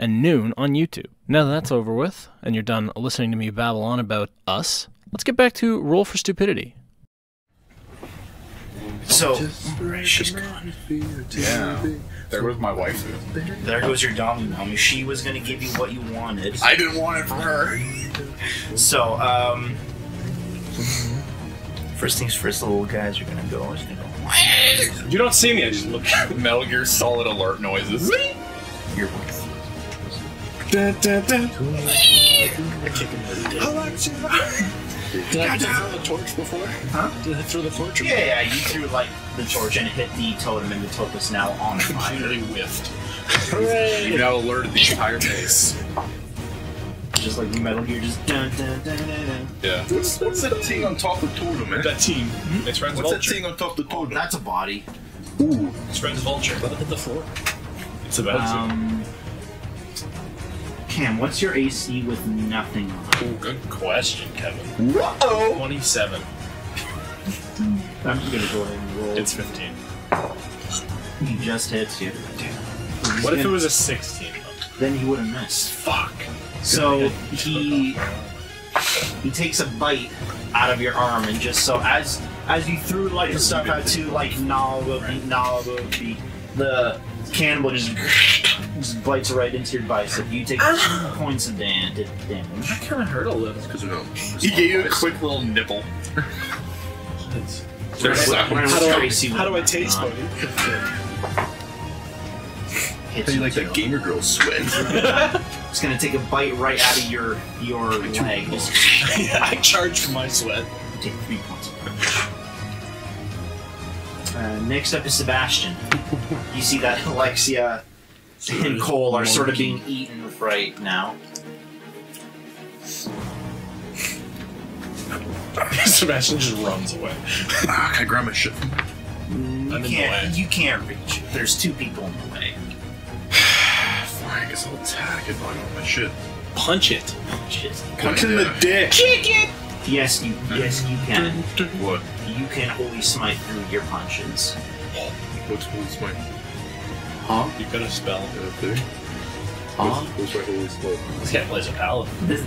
and noon on YouTube. Now that that's over with, and you're done listening to me babble on about us, let's get back to Roll for Stupidity. So, she's gone. Yeah. There goes my wife. There goes your domino. She was going to give you what you wanted. I didn't want it from her. So, first things first, the little guys are going to go. You don't see me. I just look at Metal Gear Solid alert noises. Your voice. Did I throw the torch before? Huh? Did I throw the torch? Yeah, yeah, you threw like the torch and hit the totem, and the totem is now on fire. Completely whiffed. Hooray! You now alerted the entire base. Just like Metal Gear, just dun dun dun dun dun. Yeah. What's that thing on top of the totem, man? That team. Mm-hmm. It's Ren's Vulture. What's that thing on top of the totem? Oh, that's a body. Ooh. It's Ren's Vulture. Let it hit the floor. It's about to. Cam, what's your AC with nothing on? Oh, good question, Kevin. Uh-oh! 27. I'm just gonna go ahead and roll. It's 15. He just hits you. Damn. What if it was a 16? Then he would have missed. Fuck. So he takes a bite out of your arm and just so as you threw like the stuff out to like the cannibal just bites right into your bicep. You take 2 points of damage. That kind of hurt a little. Because he gave you a quick little nibble. How do I taste, buddy? Hits you like that gamer girl sweat. It's gonna take a bite right out of your leg. Yeah, I charge for my sweat. Take 3 points. Next up is Sebastian. You see that Halexia and Cole are sort of being eaten right now. Sebastian just runs away. Can I grab my shit? You can't reach. There's 2 people in the way. Fine, I guess I'll attack it if I don't have my shit. Punch it. Punch in the dick. Kick it! Yes, you can. What? You can holy smite through your punches. What's holy smite? Huh? You got a spell. Huh? What's my holy smite? This guy plays a paladin. This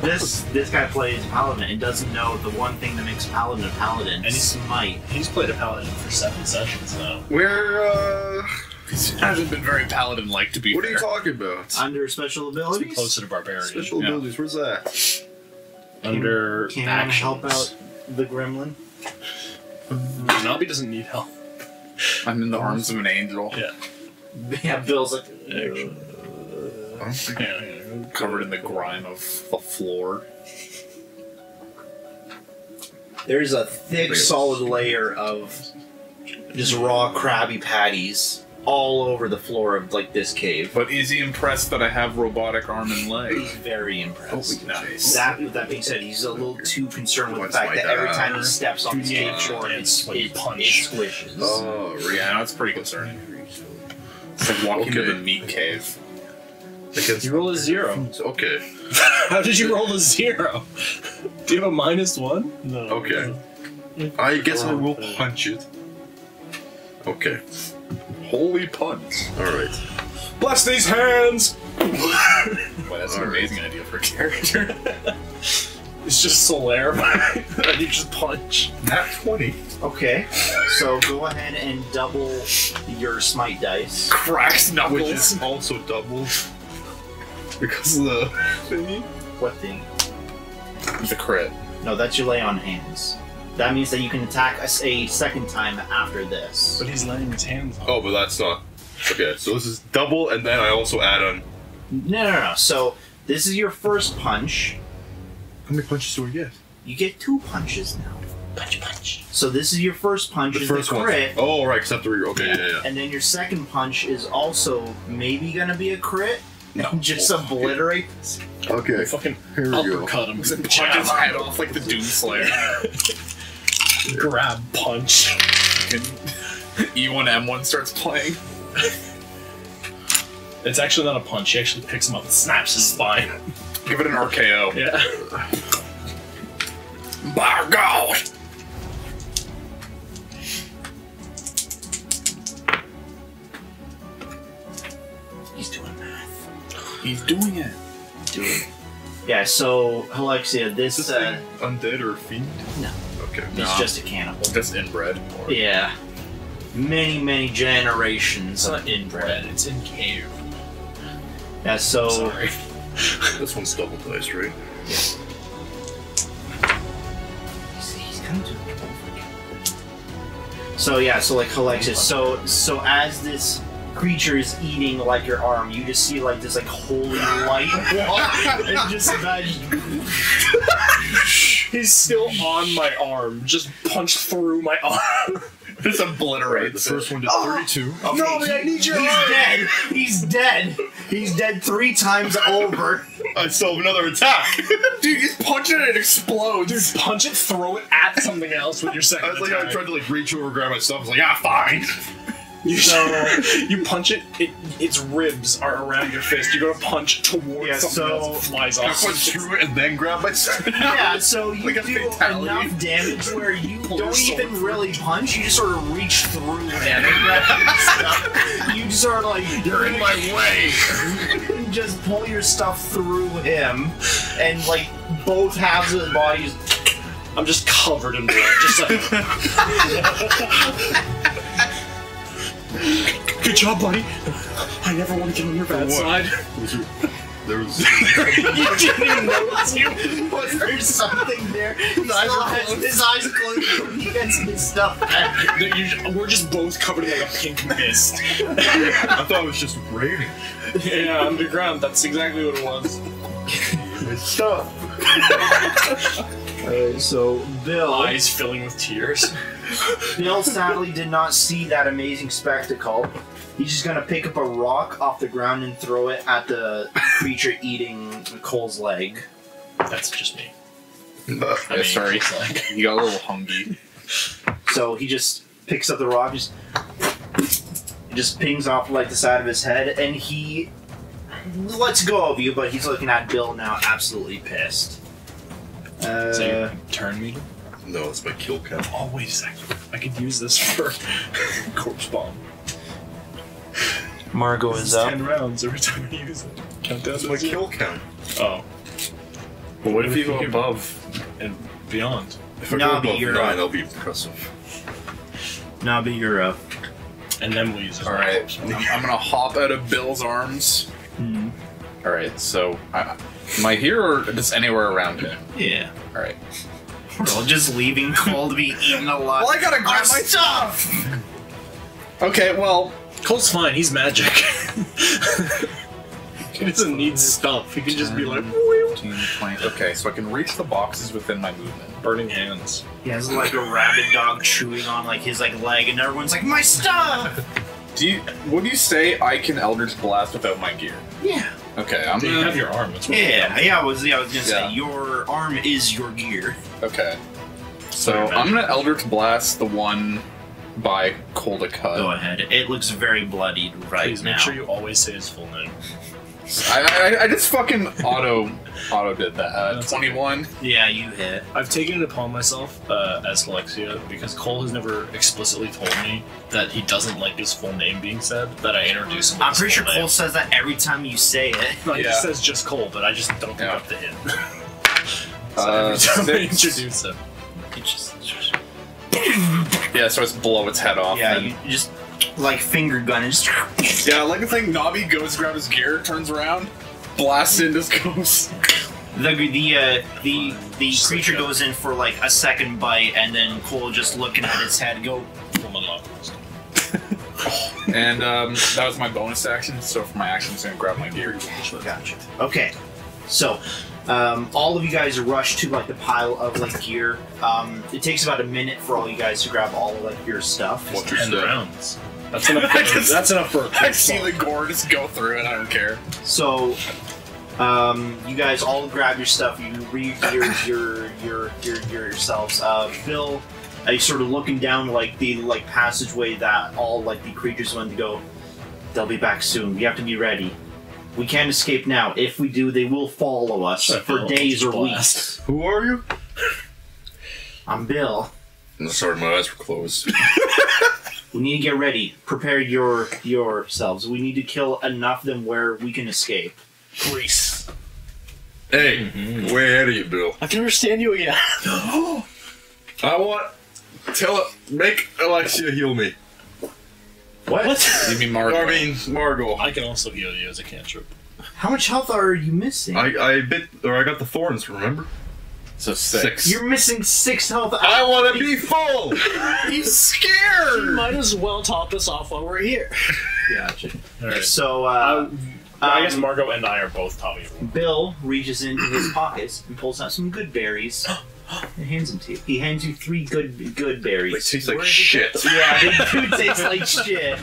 guy plays a paladin and doesn't know the one thing that makes a paladin. And he's smite. He's played a paladin for 7 sessions now. We're it hasn't been very paladin-like to be fair. What are you talking about? Under special abilities? It's closer to barbarian. Special abilities, where's that? Under actions. Can I help out the gremlin? Nobby doesn't need help. I'm in the arms of an angel. Yeah. Yeah, Bill's like... covered in the grime of the floor. There's a thick, solid layer of just raw Krabby Patties all over the floor of, like, this cave. But is he impressed that I have robotic arm and leg? He's very impressed. Nice. That being said, he's a little too concerned with the fact that every time he steps on this cave floor, it squishes. Oh, yeah, that's pretty concerning. It's like walking into the meat cave. Because you roll a 0. Okay. How did you roll a 0? Do you have a -1? No. Okay. No. I guess I will punch it. Okay. Holy puns. Alright. Bless these hands! Boy, that's an amazing idea for a character. It's just Solaire, and you just punch. Nat 20. Okay. So go ahead and double your smite dice. Cracks knuckles. Which is also double. Because of the thingy? What thing? The crit. No, that's your lay on hands. That means that you can attack us a second time after this. But he's laying his hands on. Oh, but that's not... Okay, so this is double, and then I also add on... No. So, this is your first punch. How many punches do I get? You get 2 punches now. Punch. So this is your first punch. The first crit. One. Oh, right, except the reroll. Okay, yeah. And then your second punch is also maybe gonna be a crit. No. Just obliterate. Okay. Fucking uppercut him. Punch his head off like the Doom Slayer. Grab punch. E1M1 starts playing. It's actually not a punch. He actually picks him up and snaps his spine. Give it an RKO. Yeah. By God. He's doing math. He's doing it. Yeah. So, Halexia, this undead or fiend? No. Okay. He's just a cannibal. That's inbred. Or... Yeah. Many generations of inbred. It's in cave. Yeah. So. Sorry. This one's double dice, right? Yeah. He's kind of so yeah, so like Halexia, so as this creature is eating like your arm, you just see like this like holy light and just he's still on my arm, just punched through my arm. Just obliterate. The first one did 32. Okay. No, man, I need your arm. Dead. He's dead. He's dead 3 times over. I still have another attack. Dude, you just punch it and it explodes. Dude, punch it, throw it at something else with your second attack. I tried to like reach over, grab my stuff. I was like, fine. You punch it, its ribs are around your fist. You go to punch towards something else, it flies off. I punch through it and then grab myself. Yeah, so you like do enough damage where you don't even really punch. You just sort of reach through them and grab your stuff. You just sort of like, you're in my way. And just pull your stuff through him, and like both halves of his body. I'm just covered in blood. Just like. Good job, buddy. I never want to get on your bad side. There was you didn't even notice you. Was there something there? His eyes closed when he gets his stuff back. We're just both covered in like a pink mist. I thought it was just raining. Yeah, underground. That's exactly what it was. It's stuff. Alright, so Bill... Eyes filling with tears. Bill sadly did not see that amazing spectacle. He's just gonna pick up a rock off the ground and throw it at the creature eating Cole's leg. That's just me. I mean, sorry, you got a little hungry. So he just picks up the rock, just pings off like the side of his head, and he lets go of you, but he's looking at Bill now, absolutely pissed. Is that your turn meter? No, it's my kill count. Oh, wait a second. I could use this for corpse bomb. Margo is up. 10 rounds every time I use it. That's my kill count. Oh. Well, what if you go above and beyond? If I go above 9, I'll be impressive. Nobby, you're up. And then we'll use it. Alright, I'm gonna hop out of Bill's arms. All right, so am I here or just anywhere around here? Yeah. All right. We're all just leaving Cole to be eaten alive. Well, I gotta grab my stuff. Okay, well, Cole's fine. He's magic. He doesn't need stuff. He can just be like. 15, 20. Okay, so I can reach the boxes within my movement. Burning hands. He has like a rabid dog chewing on like his like leg, and everyone's like, my stuff. Would you say I can Eldritch Blast without my gear? Yeah. Okay, I'm gonna... You have your arm. I was gonna say, your arm is your gear. Okay. So I'm gonna Eldritch Blast the one by Cold Cut. Go ahead. It looks very bloodied right Please now. Make sure you always say his full name. I just fucking auto did that. 21. Yeah, you hit. I've taken it upon myself as Halexia because Cole has never explicitly told me that he doesn't like his full name being said. That I introduce him. I'm pretty sure Cole says that every time you say it. No, he just says just Cole, but I just don't pick up the hit. So every time I introduce him, it just yeah, so it's blow its head off. Yeah, you just. Like finger gun and just yeah, like the thing Nobby goes grab his gear, turns around, blasts in, just goes. The creature goes in for like a second bite, and then Cole just looking at its head go. And that was my bonus action. So for my action, I'm gonna grab my gear. Gotcha. Okay, so. All of you guys rush to like the pile of like gear. It takes about a minute for all you guys to grab all of like your stuff. What's your rounds? That's enough. That's enough for. I see the gore just go through, and I don't care. So, you guys all grab your stuff. You re-gear yourselves. Bill, are you sort of looking down like the like passageway that all like the creatures went to go? They'll be back soon. You have to be ready. We can't escape now. If we do, they will follow us for days or weeks. Who are you? I'm Bill. And sorry, my eyes were closed. We need to get ready. Prepare yourselves. We need to kill enough of them where we can escape. Greece. Hey, way ahead of you, Bill. I can understand you again. Make Halexia heal me. What? You mean Margo? I mean Margo. I can also heal you as a cantrip. How much health are you missing? I got the thorns. Remember? So 6. You're missing 6 health. I want to be full. He's scared. You might as well top us off while we're here. Gotcha. All right. So I guess Margo and I are both topping. Bill reaches into his pockets and pulls out some good berries. And hands them to you. He hands you 3 good berries. It tastes like shit. Yeah, it tastes like shit.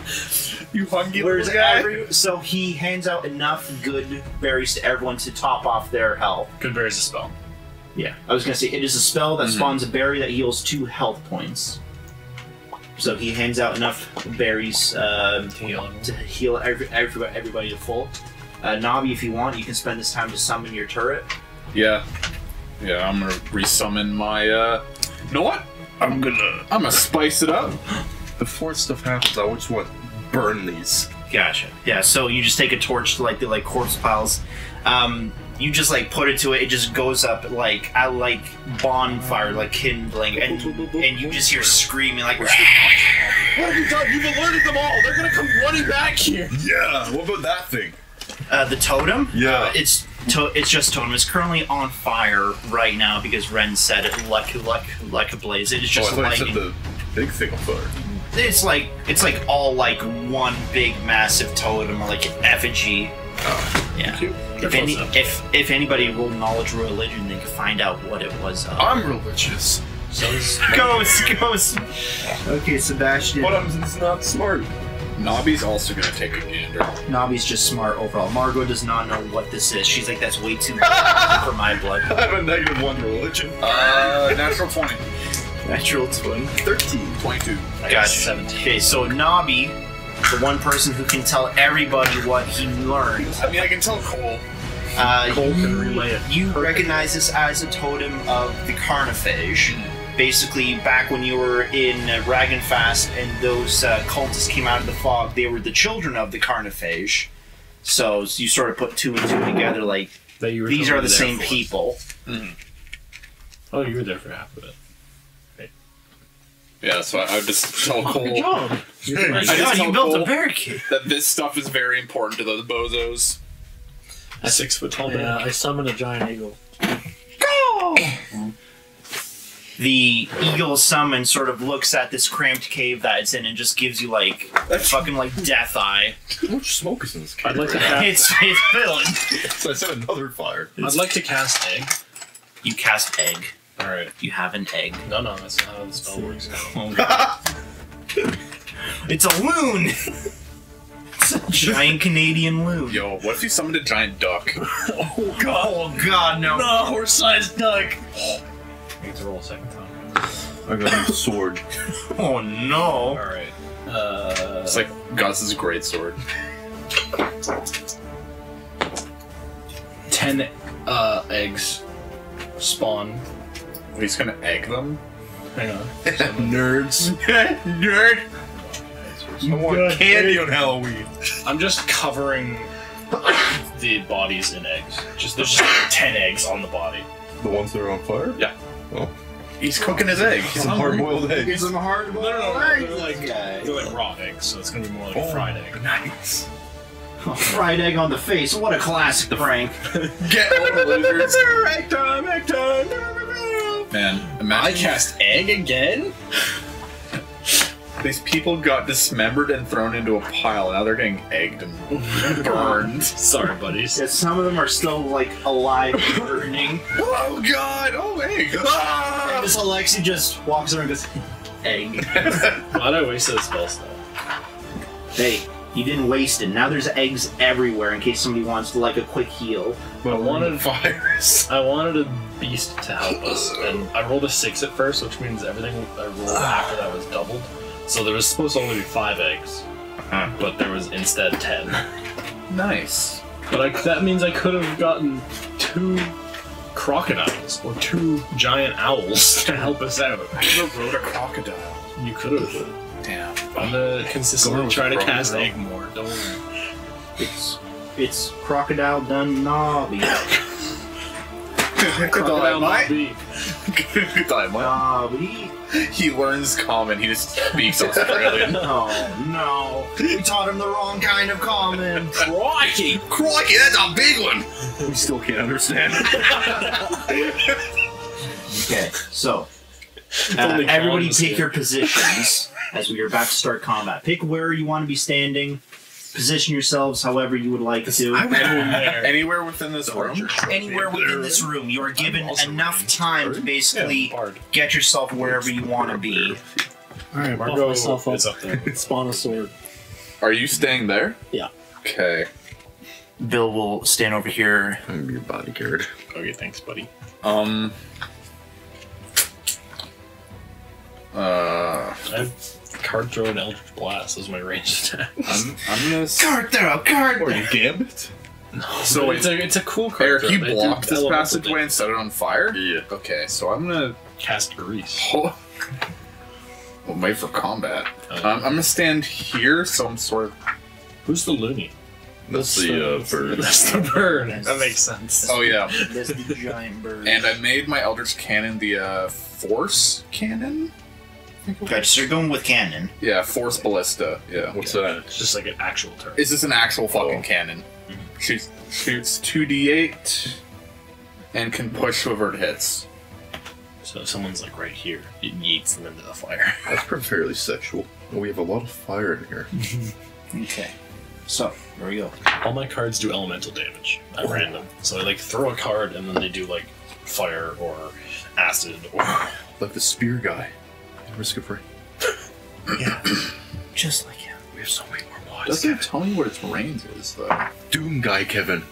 You hungry little guy? So he hands out enough good berries to everyone to top off their health. Good berries is a spell. Yeah, I was going to say, it is a spell that spawns a berry that heals 2 health points. So he hands out enough berries to heal everybody to full. Nobby, if you want, you can spend this time to summon your turret. Yeah. Yeah, I'm gonna resummon my, you know what? I'm gonna spice it up. Before stuff happens, I just want to burn these. Gotcha. Yeah, so you just take a torch to, like, the, like, corpse piles. You just, like, put it to it, it just goes up, like, at, like, bonfire, like, kindling, and you just hear screaming, like, what have you done? You've alerted them all! They're gonna come running back here! Yeah, what about that thing? The totem? Yeah. It's just totem. It's currently on fire right now because Ren said it like a blaze. It is just lightning. The big thing on fire. It's like all like one big massive totem or like an effigy. Oh, yeah. If anybody rolled knowledge or religion, they could find out what it was. I'm religious. So ghost. Okay, Sebastian. What is not smart? Nobby's also gonna take a gander. Nobby's just smart overall. Margo does not know what this is. She's like, that's way too much for my blood. I have a -1 to religion. Natural 20. Natural 20. 13. 22. I got 17. Okay, so Nobby, the one person who can tell everybody what he learned. I mean, I can tell Cole. Cole can relay it. You recognize this as a totem of the Carnifage. Basically, back when you were in Ragnarfest and those cultists came out of the fog, they were the children of the Carnifage. So you sort of put 2 and 2 together, like, these are the same people. Mm. Oh, you were there for half of it. Right. Yeah, so I would just tell Cole... Good job! I just tell Cole that this stuff is very important to those bozos. A 6-foot-tall bear. Yeah, I summon a giant eagle. Go! The eagle summon sort of looks at this cramped cave that it's in and just gives you like fucking like death eye. How much smoke is in this cave? I'd like to cast. It's filling. So I set another fire. I'd like to cast egg. You cast egg. All right. You have an egg. No, no, that's not how the spell works. It's a loon. It's a giant Canadian loon. Yo, what if you summoned a giant duck? Oh god. Oh god, no. No, horse-sized duck. I need to roll a second time. I got a sword. Oh no! All right. It's like Gus's great sword. 10 eggs spawn. He's gonna egg them. Hang on. Nerds. Nerd. I want candy on Halloween. I'm just covering the bodies in eggs. Just there's just 10 eggs on the body. The ones that are on fire. Yeah. Oh. He's cooking his egg. He's a hard-boiled egg. He's a hard-boiled egg. They're like raw eggs, so it's gonna be more like a fried egg. Nice. Oh, fried egg on the face. What a classic prank. Get all the losers. Egg time. Egg time. Man, imagine I cast egg again. These people got dismembered and thrown into a pile. Now they're getting egged and burned. Sorry, buddies. Yeah, some of them are still, like, alive burning. Oh, God! Oh, egg! Ah! And this Halexia just walks around and goes, egg. Why'd I waste those spell stuff? Hey, you didn't waste it. Now there's eggs everywhere in case somebody wants, like, a quick heal. But I wanted a virus. I wanted a beast to help us, and I rolled a 6 at first, which means everything I rolled after that was doubled. So there was supposed to only be 5 eggs, but there was instead 10. Nice. But that means I could have gotten 2 crocodiles or 2 giant owls to help us out. I could have rode a crocodile. You could have. Damn. I'm gonna consistently try to cast egg more. Don't worry. It's crocodile done Nobby. Crocodile Nobby. Nobby. He learns common, he just speaks Australian. Oh, no. We taught him the wrong kind of common. Crikey! Crikey, that's a big one! We still can't understand. Okay, so. Everybody take your positions as we are about to start combat. Pick where you want to be standing. Position yourselves however you would like to. Anywhere within this room? Anywhere within this room. You are given enough time to basically get yourself wherever you want to be. Alright, Margo is up there. Spawn a sword. Are you staying there? Yeah. Okay. Bill will stand over here. I'm your bodyguard. Okay, thanks, buddy. Card throw and Eldritch Blast is my ranged attack. I'm gonna card throw, card throw. Or gambit? No. So it's a cool card. Eric, you blocked this passageway and set it on fire. Yeah. Okay, so I'm gonna cast Grease. Oh, we'll wait for combat. I'm gonna stand here, so I'm sort of. Who's the loony? That's the bird. That's the bird. That makes sense. Oh yeah. That's the giant bird. And I made my Eldritch Cannon the Force Cannon. Okay, so you're going with cannon. Yeah, force ballista. Yeah. What's that? It's just like an actual turret. Is this an actual fucking cannon? Mm-hmm. She shoots 2d8 and can push whoever it hits. So if someone's like right here, it yeets them into the fire. That's fairly sexual. We have a lot of fire in here. Okay. So, there we go. All my cards do elemental damage at random. So I like throw a card and then they do like fire or acid or like the spear guy. Risk of free. Yeah. Just like him. We have so many more mods. Doesn't tell me what its range is, though. Doom guy, Kevin.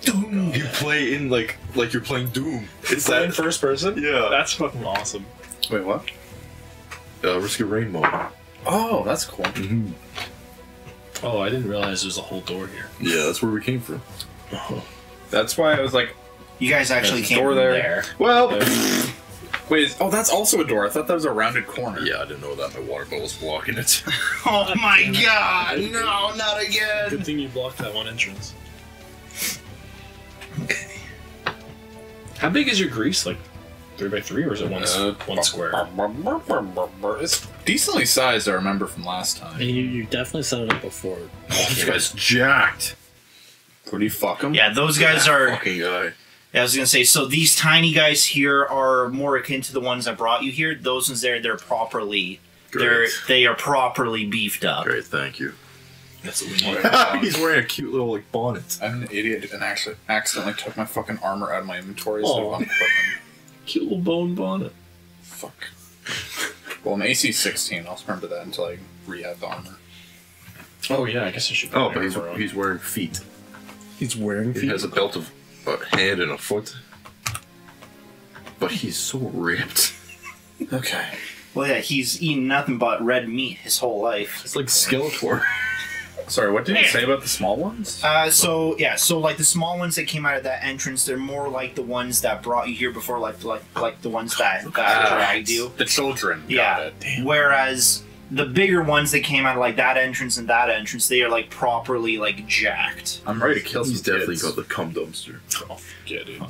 Doom! You play in, like you're playing Doom. Is that in first person? Yeah. That's fucking awesome. Wait, what? Risk of rain mode. Oh, that's cool. Mm-hmm. Oh, I didn't realize there's a whole door here. Yeah, that's where we came from. Oh. That's why I was like... You guys actually came from there. Well... Wait, oh, that's also a door. I thought that was a rounded corner. Yeah, I didn't know that. My water bottle was blocking it. Oh my god! No, not again! Good thing you blocked that one entrance. How big is your grease? Like 3 by 3, or is it one square? It's decently sized, I remember from last time. You definitely set it up before. Oh, this guy's jacked. What do you fuck them? Yeah, those guys are. Fucking guy. I was gonna say. So these tiny guys here are more akin to the ones that brought you here. Those ones there, they're properly. Great. They are properly beefed up. Great, thank you. That's what we want. He's wearing a cute little like bonnet. I'm an idiot and actually accidentally took my fucking armor out of my inventory. So I'm cute little bone bonnet. Fuck. Well, an AC 16. I'll remember that until I rehab the armor. Oh yeah, I guess I should. Oh, but he's wearing feet. He's wearing feet. He has a belt of a hand and a foot. But he's so ripped. Okay. Well, yeah, he's eaten nothing but red meat his whole life. It's like Skeletor. Sorry, what did you say about the small ones? So yeah, so like the small ones that came out of that entrance, they're more like the ones that brought you here before, like the ones that dragged you. The children. Yeah. Whereas the bigger ones that came out of like that entrance, they are like properly like jacked. I'm ready to kill some kids. He's definitely got the cum dumpster. Oh, forget it.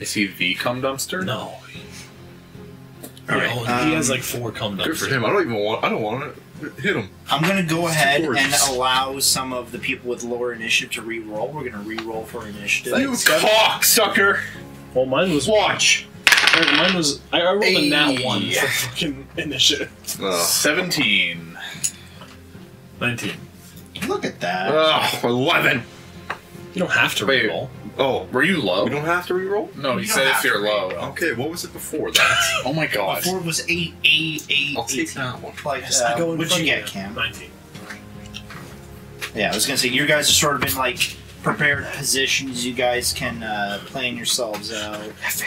Is he the cum dumpster? No. All right. He has like 4 cum dumpsters. Good for him. I don't even want. I don't want to hit him. I'm gonna go ahead and allow some of the people with lower initiative to re-roll. We're gonna re-roll for initiative. You cock sucker! Well, mine was watch. Mine was I rolled a nat 1 for fucking initiative. 17, 19. Look at that. 11. You don't have to re-roll. Oh, were you low? You don't have to re-roll? No, you said if you're low. Okay, what was it before that? Oh my god. Before it was 8. I'll take that one. Like, what'd you get, Cam? 19. Yeah, I was gonna say, you guys have sort of been like prepared positions. You guys can plan yourselves out. Hefe,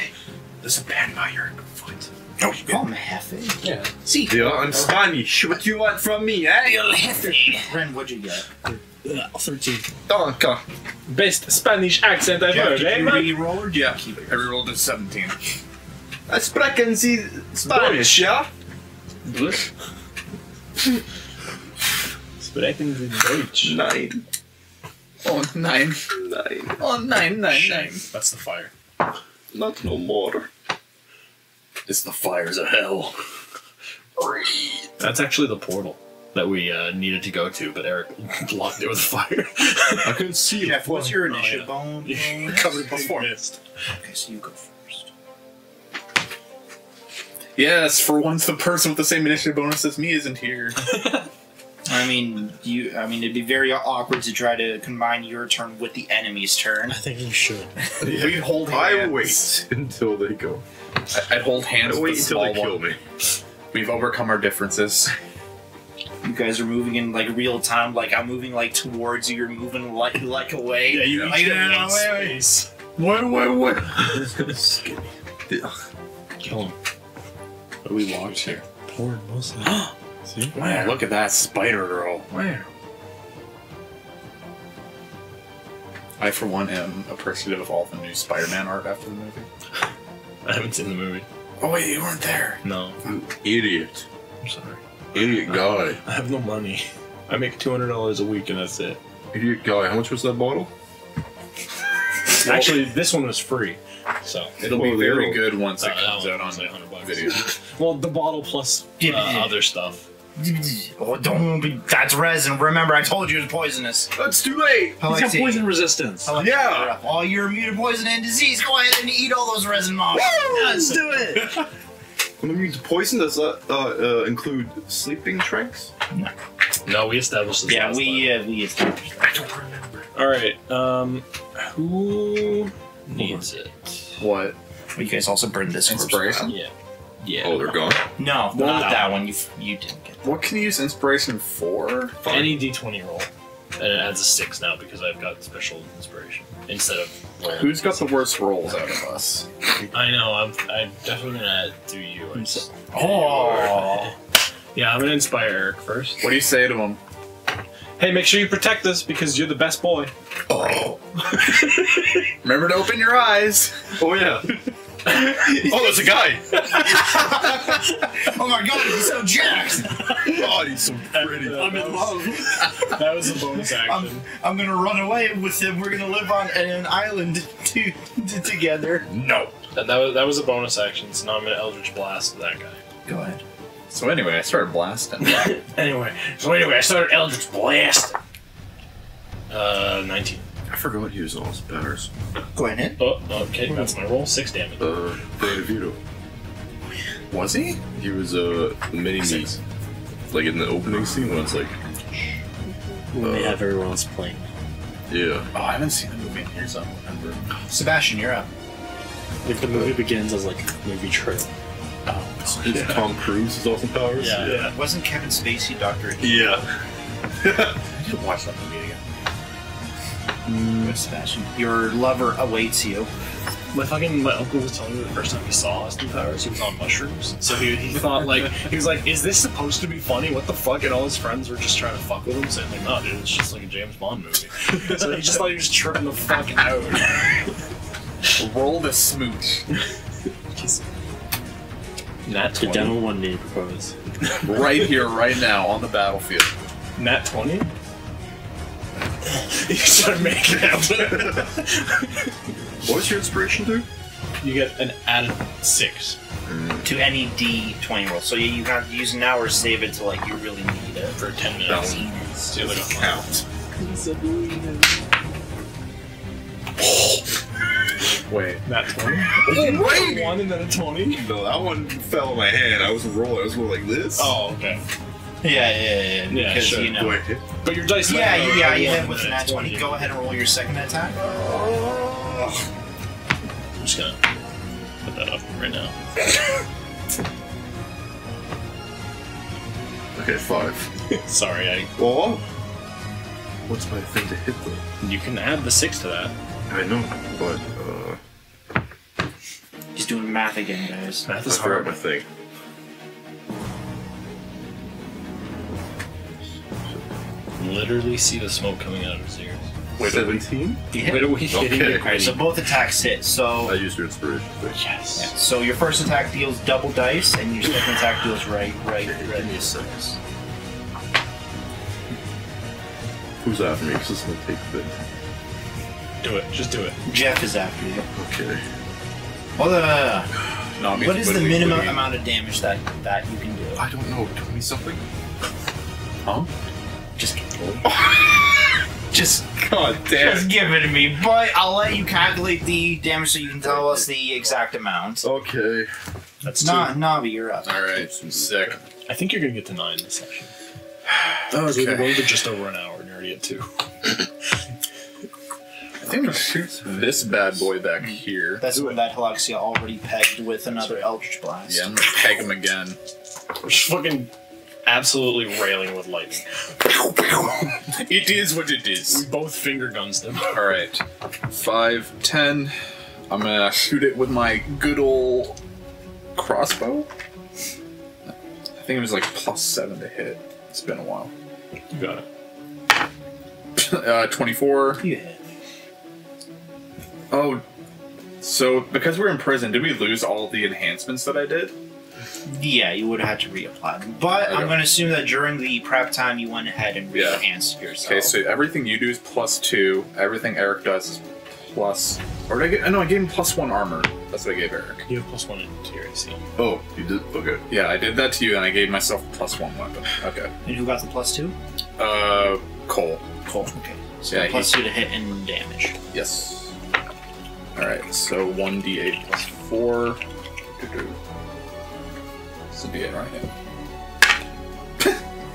there's a band by your foot. Oh, you call him Hefe? Yeah. See? Yeah, I'm Spanish. What do you want from me, eh? You're Hefe. Ren, what'd you get? 13. Donka. Best Spanish accent I've heard, eh, man? You re-rolled or do you have to keep it? I re-rolled at 17. I sprechen Sie Spanish, yeah? Deutsch? Sprechen Sie Deutsch? Nein. Oh, nein. Nein. Oh, nein, nein, nein. That's the fire. Not no more. It's the fires of hell. That's actually the portal that we needed to go to, but Eric blocked it with fire. I couldn't see it. Jeff, what's your initiative? Oh, yeah. Covered before. Okay, so you go first. Yes, for once the person with the same initiative bonus as me isn't here. I mean, it'd be very awkward to try to combine your turn with the enemy's turn. I think you should. Yeah. We hold hands. I wait until they go. I'd hold hands with the small until they kill me. We've overcome our differences. You guys are moving in like real time. Like I'm moving like towards you. You're moving like away. Yeah, you each get space. What? Kill him. But we walked here. Porn mostly. See? Wow, look at that spider girl. Wow. I for one am appreciative of all the new Spider-Man art after the movie. I haven't seen the movie. Oh wait, you weren't there. No. You idiot. I'm sorry. Idiot guy. I have no money. I make $200 a week and that's it. Idiot guy. How much was that bottle? Actually, this one was free. So it'll be very good once it comes out on the $100 video. Well, the bottle plus other stuff. Oh, don't be. That's resin. Remember, I told you it was poisonous. That's too late. He's got poison resistance. Yeah. Oh, you're immune to poison and disease. Go ahead and eat all those resin mobs. Let's do it. When we use poison, does that include sleeping drinks? No. No, we established this. Yeah, we established that. I don't remember. Alright, who needs it? What? Well, you guys also burned this inspiration? Yeah. Yeah. Oh, they're gone? No, not that one. You didn't get that. What can you use inspiration for? Any D20 roll. And it adds a 6 now because I've got special inspiration instead of. Who's got the worst rolls out of us? I know. I'm definitely gonna do you. Yeah, I'm gonna inspire Eric first. What do you say to him? Hey, make sure you protect us because you're the best boy. Oh. Remember to open your eyes. Oh yeah. Oh, there's a guy. Oh my god, he's so jacked. Oh, he's so pretty. I'm in love. That was a bonus action. I'm gonna run away with him. We're gonna live on an island together. No. That was a bonus action, so now I'm gonna Eldritch Blast that guy. Go ahead. So anyway, I started blasting. I started Eldritch Blast. 19. I forgot he was all his powers. Go ahead. Oh, okay, that's my roll. 6 damage. Theta Vito. Was he? He was mini-me. Like in the opening scene when it's like... When they have everyone else playing. Yeah. Oh, I haven't seen the movie in years, I don't remember. Sebastian, you're up. If the movie begins as like a movie trailer. Oh, yeah. Tom Cruise is awesome powers? Yeah. Yeah. Wasn't Kevin Spacey Dr. E? Yeah. I should watch that movie again. Sebastian, your lover awaits you. My uncle was telling me the first time he saw Austin Powers, he was on mushrooms. So he thought like, he was like, is this supposed to be funny? What the fuck? And all his friends were just trying to fuck with him, saying like, no, dude, it's just like a James Bond movie. So he just thought he was tripping the fuck out. Roll the smooch. Nat 20. The devil wanted me to propose. Right here, right now, on the battlefield. Nat 20? You should make it happen. What was your inspiration, dude? You get an added 6. To any D20 roll. So you have to use an hour to save it until like, you really need it. For 10 minutes. So you like count. Wait, not 20? Wait! 1 and then a 20? No, that one fell in my hand. I wasn't rolling. I was rolling like this. Oh, okay. Yeah, because, sure. You know. Wait. But your dice... Yeah, you hit with an at 20. Go ahead and roll your second attack. I'm just gonna put that up right now. Okay, 5. Sorry, I... Well, what's my thing to hit though? You can add the 6 to that. I know, but, He's doing math again, guys. Math is hard. I forgot my thing. Literally see the smoke coming out of his ears. Wait, 17? Yeah. Okay, so both attacks hit, so... I used your inspiration. Yes. Yeah. So your first attack deals double dice, and your second attack deals right. And 6. Who's after me? Because this is going to take a bit. Do it. Just do it. Jeff is after you. Okay. Well, what is the minimum amount of damage that you can do? I don't know. 20 something? Huh? Just kidding. Just God damn. Just give it to me, but I'll let you calculate the damage so you can tell us the exact amount. Okay. That's Nobby, you're up. Alright, sick. I think you're gonna get to 9 this session. That was okay. We were just over an hour and you're already at 2. I think we shoot this bad boy back here. That's where that Halexia already pegged with another Eldritch Blast. Yeah, I'm gonna peg him again. We're just fucking absolutely railing with lightning. It is what it is. We both finger guns them. Alright. 5, 10. I'm gonna shoot it with my good old crossbow. I think it was like +7 to hit. It's been a while. You got it. 24. Yeah. Oh, so because we're in prison, did we lose all the enhancements that I did? Yeah, you would have had to reapply them. But I'm going to assume that during the prep time, you went ahead and re-enhanced yourself. Okay, so everything you do is +2. Everything Eric does is plus... Or did I get... No, I gave him +1 armor. That's what I gave Eric. You have +1 to your AC. Oh, you did? Okay. Yeah, I did that to you, and I gave myself +1 weapon. Okay. And who got the +2? Cole. Cole, okay. So yeah, +2 to hit and damage. Yes. Alright, so 1d8 +4. Doo-doo. This will be it right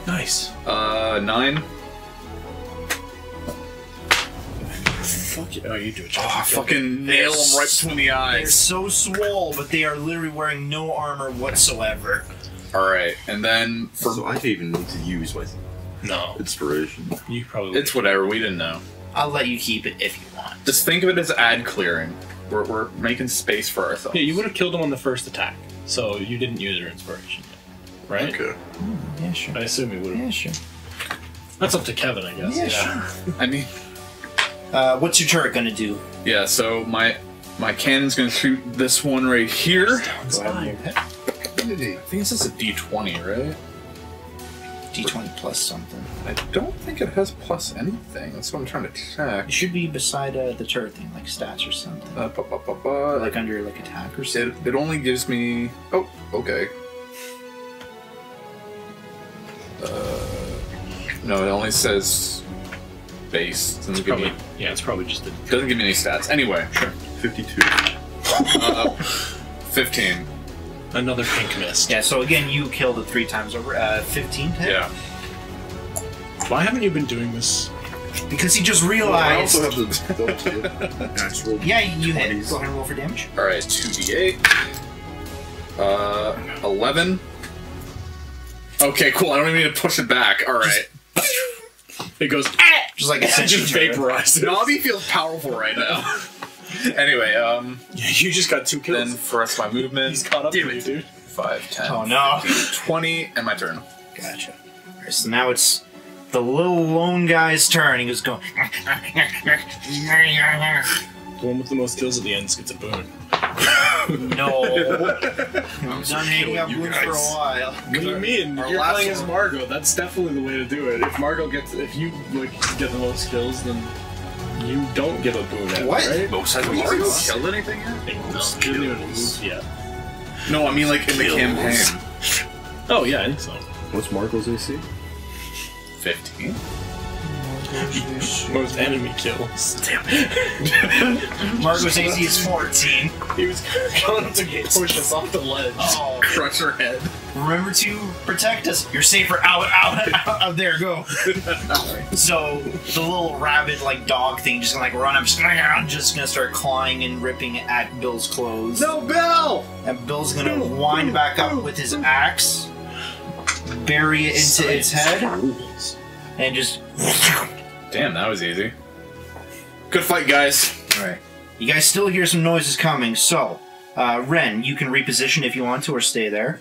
now. Nice. 9. Fuck it. Oh, you do it. Oh, I fucking nail them right between the eyes. They're so swole, but they are literally wearing no armor whatsoever. Alright, and then for... So I didn't even need to use my... No. Inspiration. You probably... It's whatever, we didn't know. I'll let you keep it if you want. Just think of it as ad clearing. We're making space for ourselves. Yeah, you would have killed him on the first attack, so you didn't use your inspiration yet, right? Okay. Yeah, sure. I assume you would have. Yeah, sure. That's up to Kevin, I guess. Yeah. Sure. I mean... what's your turret going to do? Yeah, so my cannon's going to shoot this one right here. I think this is a D20, right? D20 plus something. I don't think it has plus anything. That's what I'm trying to check. It should be beside the turret thing, like stats or something. Like under like attack or something. It only gives me... Oh, okay. No, it only says base. It's probably, yeah, it's probably just a... Doesn't give me any stats. Anyway. Sure. 52. 15. Another pink mist. Yeah, so again, you killed it 3 times over. 15 times? Yeah. Why haven't you been doing this? Because he just realized... Well, I also have the double. Yeah, you hit. Go ahead and roll for damage. Alright, 2d8. 11. Okay, cool. I don't even need to push it back. Alright. It goes... Just like... Yeah, just vaporizes. Nobby feels powerful right now. Anyway, yeah, you just got 2 kills. Then for us, my movement... He's caught up to you, dude. 5, 10... Oh, no. 15, 20, and my turn. Gotcha. Alright, so now it's... The little lone guy's turn. He was going. The one with the most kills at the end gets a boon. No, I'm done hanging out boons for a while. What do you mean? You're playing as Margo. That's definitely the way to do it. If Margo gets, if you like get the most kills, then you don't get a boon. At what? Right? Most has Margo killed anything yet? It didn't even move yet. No, I mean like in the campaign. Oh yeah, I think so. What's Margo's AC? 15. Most enemy kills. Damn it. Margo's AC is 14. He was going to push us off the ledge. Oh. Crush her head. Remember to protect us. You're safer out there. Go. So the little rabbit like dog thing just gonna like run up. I'm just gonna start clawing and ripping at Bill's clothes. No, Bill. And Bill's gonna wind back up with his axe. Bury it into its head, and just... Damn, that was easy. Good fight, guys. All right. You guys still hear some noises coming, so... Ren, you can reposition if you want to, or stay there.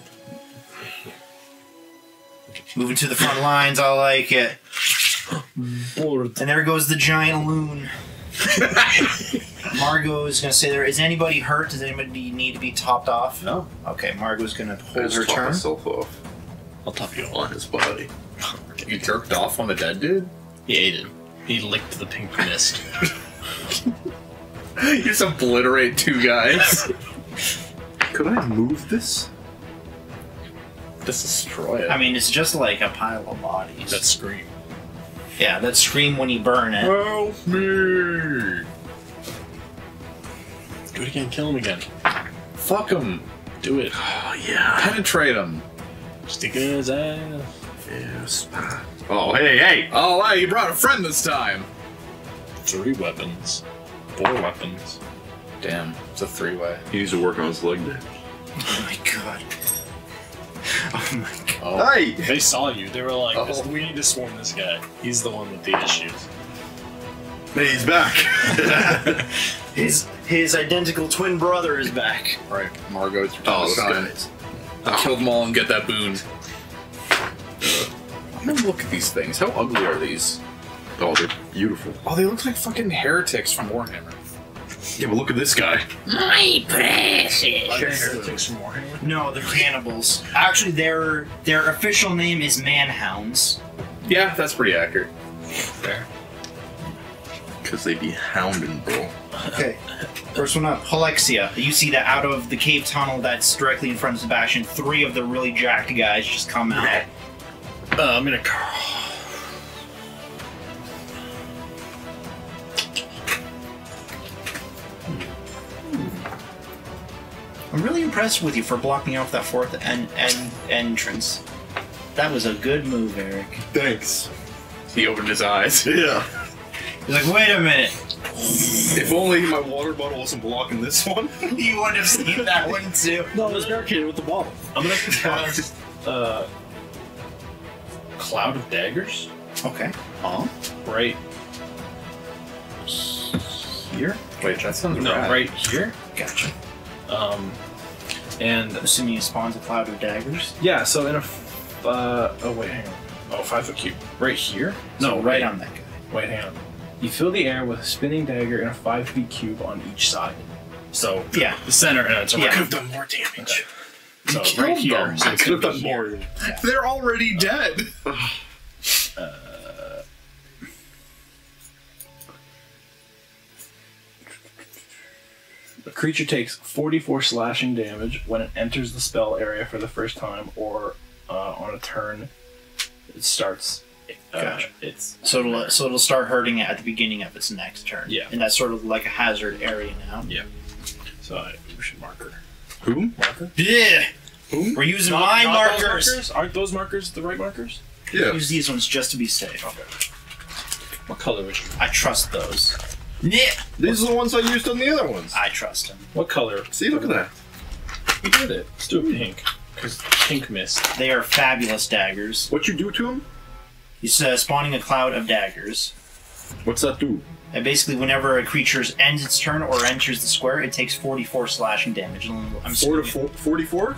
Moving to the front lines, I like it. And there goes the giant loon. Margo is going to stay there. Is anybody hurt? Does anybody need to be topped off? No. Okay, Margo's going to hold her turn. I'll top you on his body. You jerked off on the dead dude? Yeah, he did. He licked the pink mist. You just obliterate 2 guys. Could I move this? Just destroy it. I mean, it's just like a pile of bodies. That scream. Yeah, that scream when you burn it. Help me! Do it again. Kill him again. Fuck him. Do it. Oh, yeah. Penetrate him. Stick in his ass. Yes. Oh, hey, hey! Oh, hey, you brought a friend this time! 3 weapons. 4 weapons. Damn, it's a 3-way. He needs to work on his leg day. Oh my god. Oh my god. Oh. Hey! They saw you. They were like, oh, we need to swarm this guy. He's the one with the issues. Hey, he's back! His identical twin brother is back. Right, Margo. Oh, guys. Kill them all and get that boon. I'm gonna look at these things. How ugly are these? Oh, they're beautiful. Oh, they look like fucking heretics from Warhammer. Yeah, but look at this guy. My precious. Are they heretics from Warhammer? No, they're cannibals. Actually, their official name is manhounds. Yeah, that's pretty accurate. Fair. Because they be hounding, bro. Okay. First one up, Halexia. You see that out of the cave tunnel that's directly in front of Sebastian, 3 of the really jacked guys just come out. I'm gonna... I'm really impressed with you for blocking off that 4th entrance. That was a good move, Eric. Thanks. He opened his eyes. Yeah. He's like, wait a minute. If only my water bottle wasn't blocking this one. You would have seen that one too. No, I was barricaded with the bottle. I'm gonna cast Cloud of Daggers. Okay. Right here. Wait, that sounds right here. Gotcha. And assuming it spawns a cloud of daggers. Yeah. So in a oh wait, hang on. Oh, 5-foot cube. Right here. No, so right on that guy. Wait, hang on. You fill the air with a spinning dagger and a 5-foot cube on each side. So, yeah, the center and it's I could have done more damage. Okay. So, right here. So I could have done more. Yeah. They're already dead. A creature takes 44 slashing damage when it enters the spell area for the first time, or on a turn it starts Gotcha. It's so it'll start hurting at the beginning of its next turn. Yeah, and that's sort of like a hazard area now. Yeah. So we should marker. Who? Marker? Yeah. Who? We're using my markers. Aren't those markers the right markers? Yeah. Use these ones just to be safe. Okay. What color would you? I trust those. Yeah. These are the ones I used on the other ones. I trust them. What color? See, look at that. We did it. Let's do a pink. Because pink mist. They are fabulous daggers. What you do to them? He's spawning a cloud of daggers. What's that do? And basically, whenever a creature ends its turn or enters the square, it takes 44 slashing damage. I'm 44? 4 D4.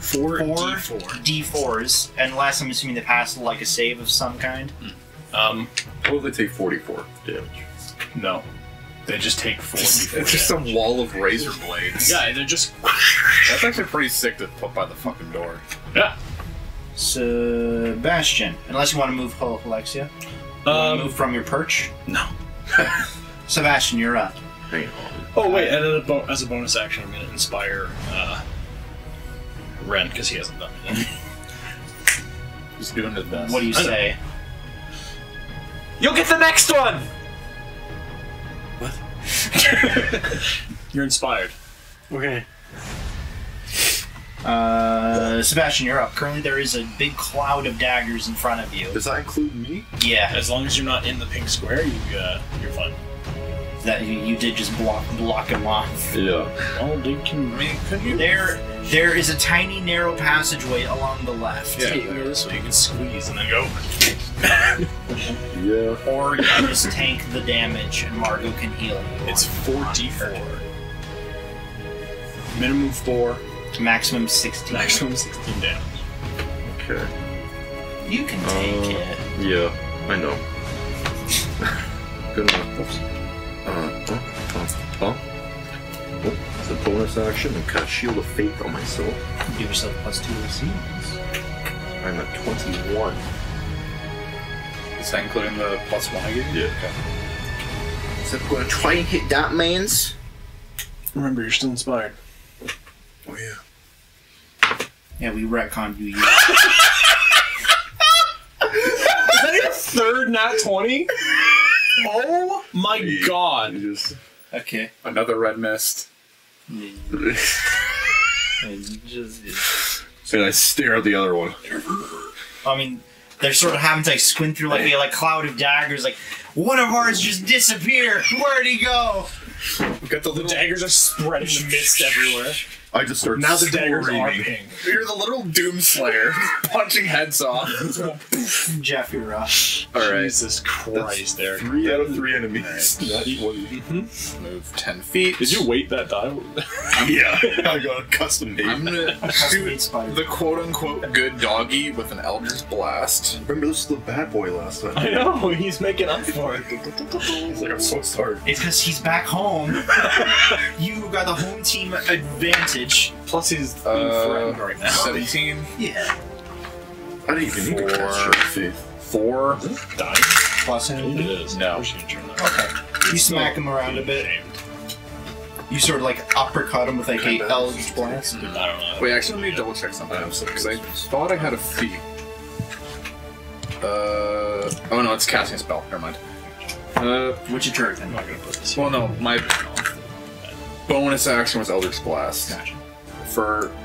D4s. Unless I'm assuming they pass like a save of some kind. Hmm. Will they take 44 damage? No. They just take 4 D4. It's just some wall of razor blades. Yeah, they're just... That's actually pretty sick to put by the fucking door. Yeah. Sebastian, unless you want to move Halexia. Move from your perch? No. Sebastian, you're up. Oh, wait, as a bonus action, I'm going to inspire Ren, because he hasn't done it yet. He's doing his best. What do you say? You'll get the next one! What? You're inspired. Okay. Sebastian, you're up. Currently there is a big cloud of daggers in front of you. Does that include me? Yeah. As long as you're not in the pink square, you're fine. That you did just block him off. Yeah. Oh, can you? There is a tiny narrow passageway along the left. Yeah. Go this way. You can squeeze and then go. Yeah. Or you can just tank the damage and Margo can heal you. It's 4d4. Minimum 4. Maximum 16. Maximum 16 damage. Okay. You can take it. Yeah, I know. Good enough. Oops. Oh, it's a bonus action and cast Shield of Faith on myself. Give yourself +2 resilience. I'm at 21. Is that including the +1 again? Yeah. Okay. So I'm going to try and hit that man's. Remember, you're still inspired. Oh, yeah. Yeah, we retconned you. Is that your third nat 20? Oh my god. Okay. Another red mist. Yeah. And I stare at the other one. I mean, they're sort of having to like squint through like a cloud of daggers. Like, one of ours just disappeared. Where'd he go? We've got the little daggers are spreading the mist everywhere. I just start now. The daggers are pink. You're the little doomslayer punching heads off. Jeff, you're up. All right, Jesus Christ, Eric. 3 out of 3 enemies. Right. Move 10 feet. Did you weight that die? Yeah, I got a custom made. I'm gonna do the quote-unquote good doggy with an Eldritch Blast. Remember, this is the bad boy last time. I know. He's making up for it. He's like, I'm so sorry. It's because he's back home. You got the home team advantage. Plus, he's being threatened right now. 17. Yeah. I didn't even need to cast Shield of Faith. 4 die. Plus, it is no. Okay. You smack him around a bit. You sort of like uppercut him with like an Eldritch Blast. I don't know. Wait, actually, let me double check something else because I thought I had a feat. Oh no, it's casting a spell. Never mind. What's your turn? I'm not gonna put this. Well, no, my bonus action was Eldritch Blast. Gotcha. For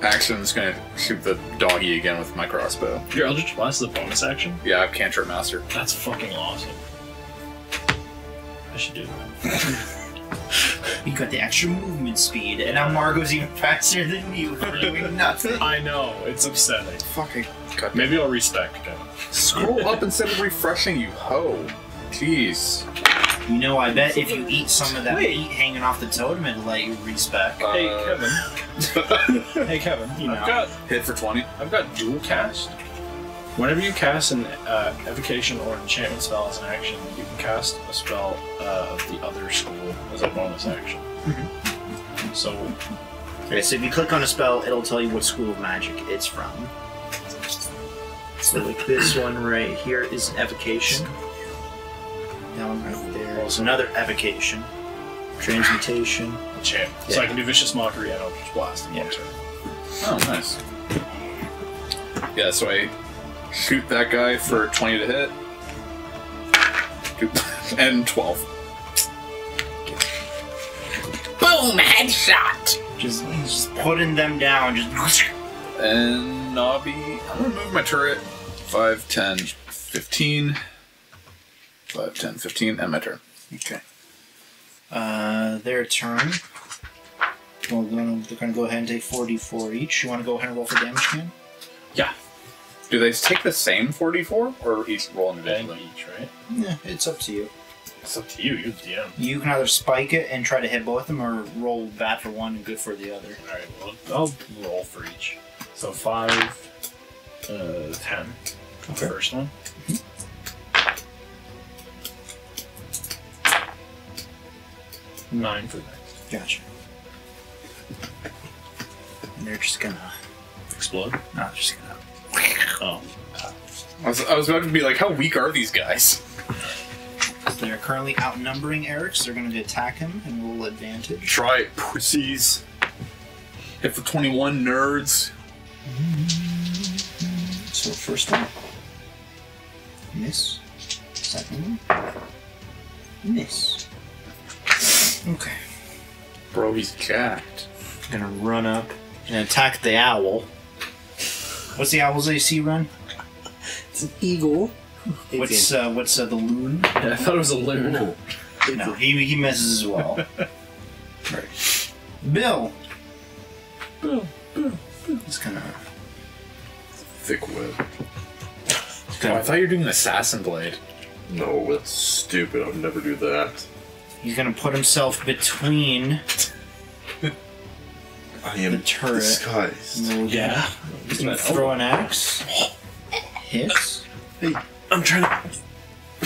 action, it's gonna shoot the doggy again with my crossbow. Your Eldritch Blast is a bonus action? Yeah, I have Cantrip Master. That's fucking awesome. I should do that. You got the extra movement speed, and now Margo's even faster than you for doing nothing. I know, it's upsetting. Fucking. God, maybe I'll respec Kevin. Scroll up instead of refreshing, you hoe. Jeez. You know, I bet if you eat some of that meat hanging off the totem, it'll let you respec. Hey, Kevin. Hey, Kevin. You know. I've got... Hit for 20. I've got dual cast. Whenever you cast an evocation or enchantment spell as an action, you can cast a spell of the other school as a bonus action. So... Okay, so if you click on a spell, it'll tell you what school of magic it's from. So like this one right here is an evocation. That one right there. Also another evocation. Transmutation. Yeah. So I can do Vicious Mockery and Eldritch Blast in one turn. Oh, nice. Yeah, so I shoot that guy for 20 to hit. and 12. Boom! Headshot! Just putting them down. Just and Nobby. I'm going to move my turret. 5, 10, 15. 5, 10, 15, and my turn. Okay. Their turn. Well, they're going to go ahead and take 4d4 each. You want to go ahead and roll for damage, Cam? Yeah. Do they take the same 4d4, or each roll individually? Each, right? Yeah, it's up to you. It's up to you. You're the DM. You can either spike it and try to hit both of them, or roll bad for one and good for the other. All right. Well, I'll roll for each. So 5, 10. Okay. The first one. Mm-hmm. Nine for the next. Gotcha. And they're just gonna explode. No, they're just gonna. Oh. I was about to be like, how weak are these guys? So they're currently outnumbering Eric, so they're going to attack him and roll advantage. Try it, pussies. Hit for 21, nerds. So first one. Miss. Second one. Miss. Okay. Bro, he's jacked. I'm going to run up and attack the owl. What's the owl's AC, Ren? It's an eagle. What's the loon? Yeah, I thought it was a loon. No, no, he misses as well. Right. Bill. It's kind of thick whip. Oh, I thought you were doing an assassin blade. No, that's stupid. I would never do that. He's gonna put himself between. I am the turret. Disguised. Yeah. He's gonna throw an axe. Hits. Hey, I'm trying to.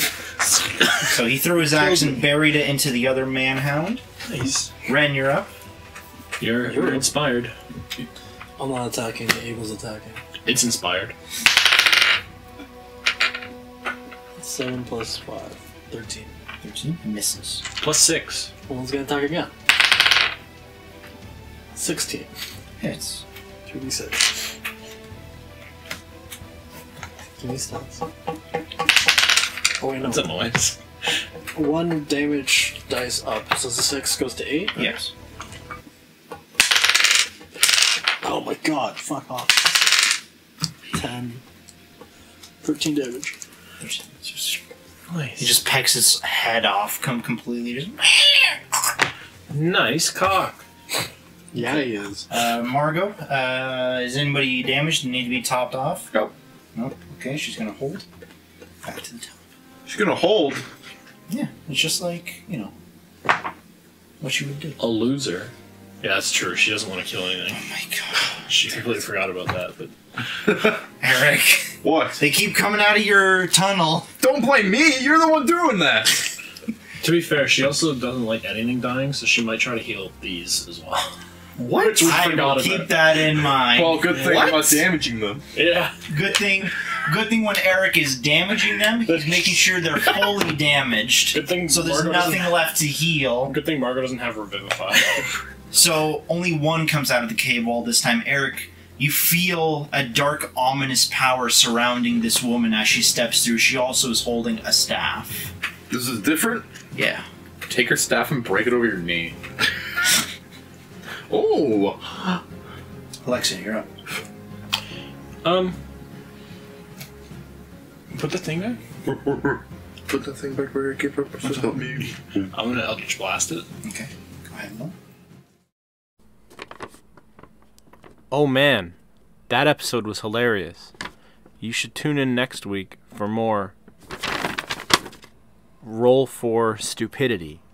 So he threw his axe and buried it into the other manhound. Nice. Ren, you're up. You're inspired. I'm not attacking. The eagle's attacking. It's inspired. 7 plus 5. 13. 13 misses. Plus 6. Well, one's gonna attack again. 16. Hits. 2d6. 2d6. Oh, wait, no. That's a noise. 1 damage dice up. So the 6 goes to 8? Yes. Oh my god, fuck off. 10. 13 damage. Nice. He just pecks his head off completely. Just... Nice cock. Yeah, he is. Margo, is anybody damaged and need to be topped off? Nope. Nope. Okay, she's gonna hold. Back to the top. She's gonna hold? Yeah, it's just like, you know, what you would do. A loser. Yeah, that's true. She doesn't want to kill anything. Oh my god. She completely forgot about that, but... Eric. What? They keep coming out of your tunnel. Don't blame me! You're the one doing that! To be fair, she also doesn't like anything dying, so she might try to heal these as well. What? I will keep that in mind. Well, good thing about damaging them. Yeah. Good thing when Eric is damaging them, he's making sure they're fully damaged. Good thing so there's nothing left to heal. Good thing Margo doesn't have Revivify. So only one comes out of the cave wall this time. Eric, you feel a dark, ominous power surrounding this woman as she steps through. She also is holding a staff. This is different? Yeah. Take her staff and break it over your knee. Oh! Halexia, you're up. Put the thing back? Put the thing back where it came from. Help me. I'm gonna Eldritch Blast it. Okay. Go ahead, Bill. Oh man, that episode was hilarious. You should tune in next week for more Roll for Stupidity.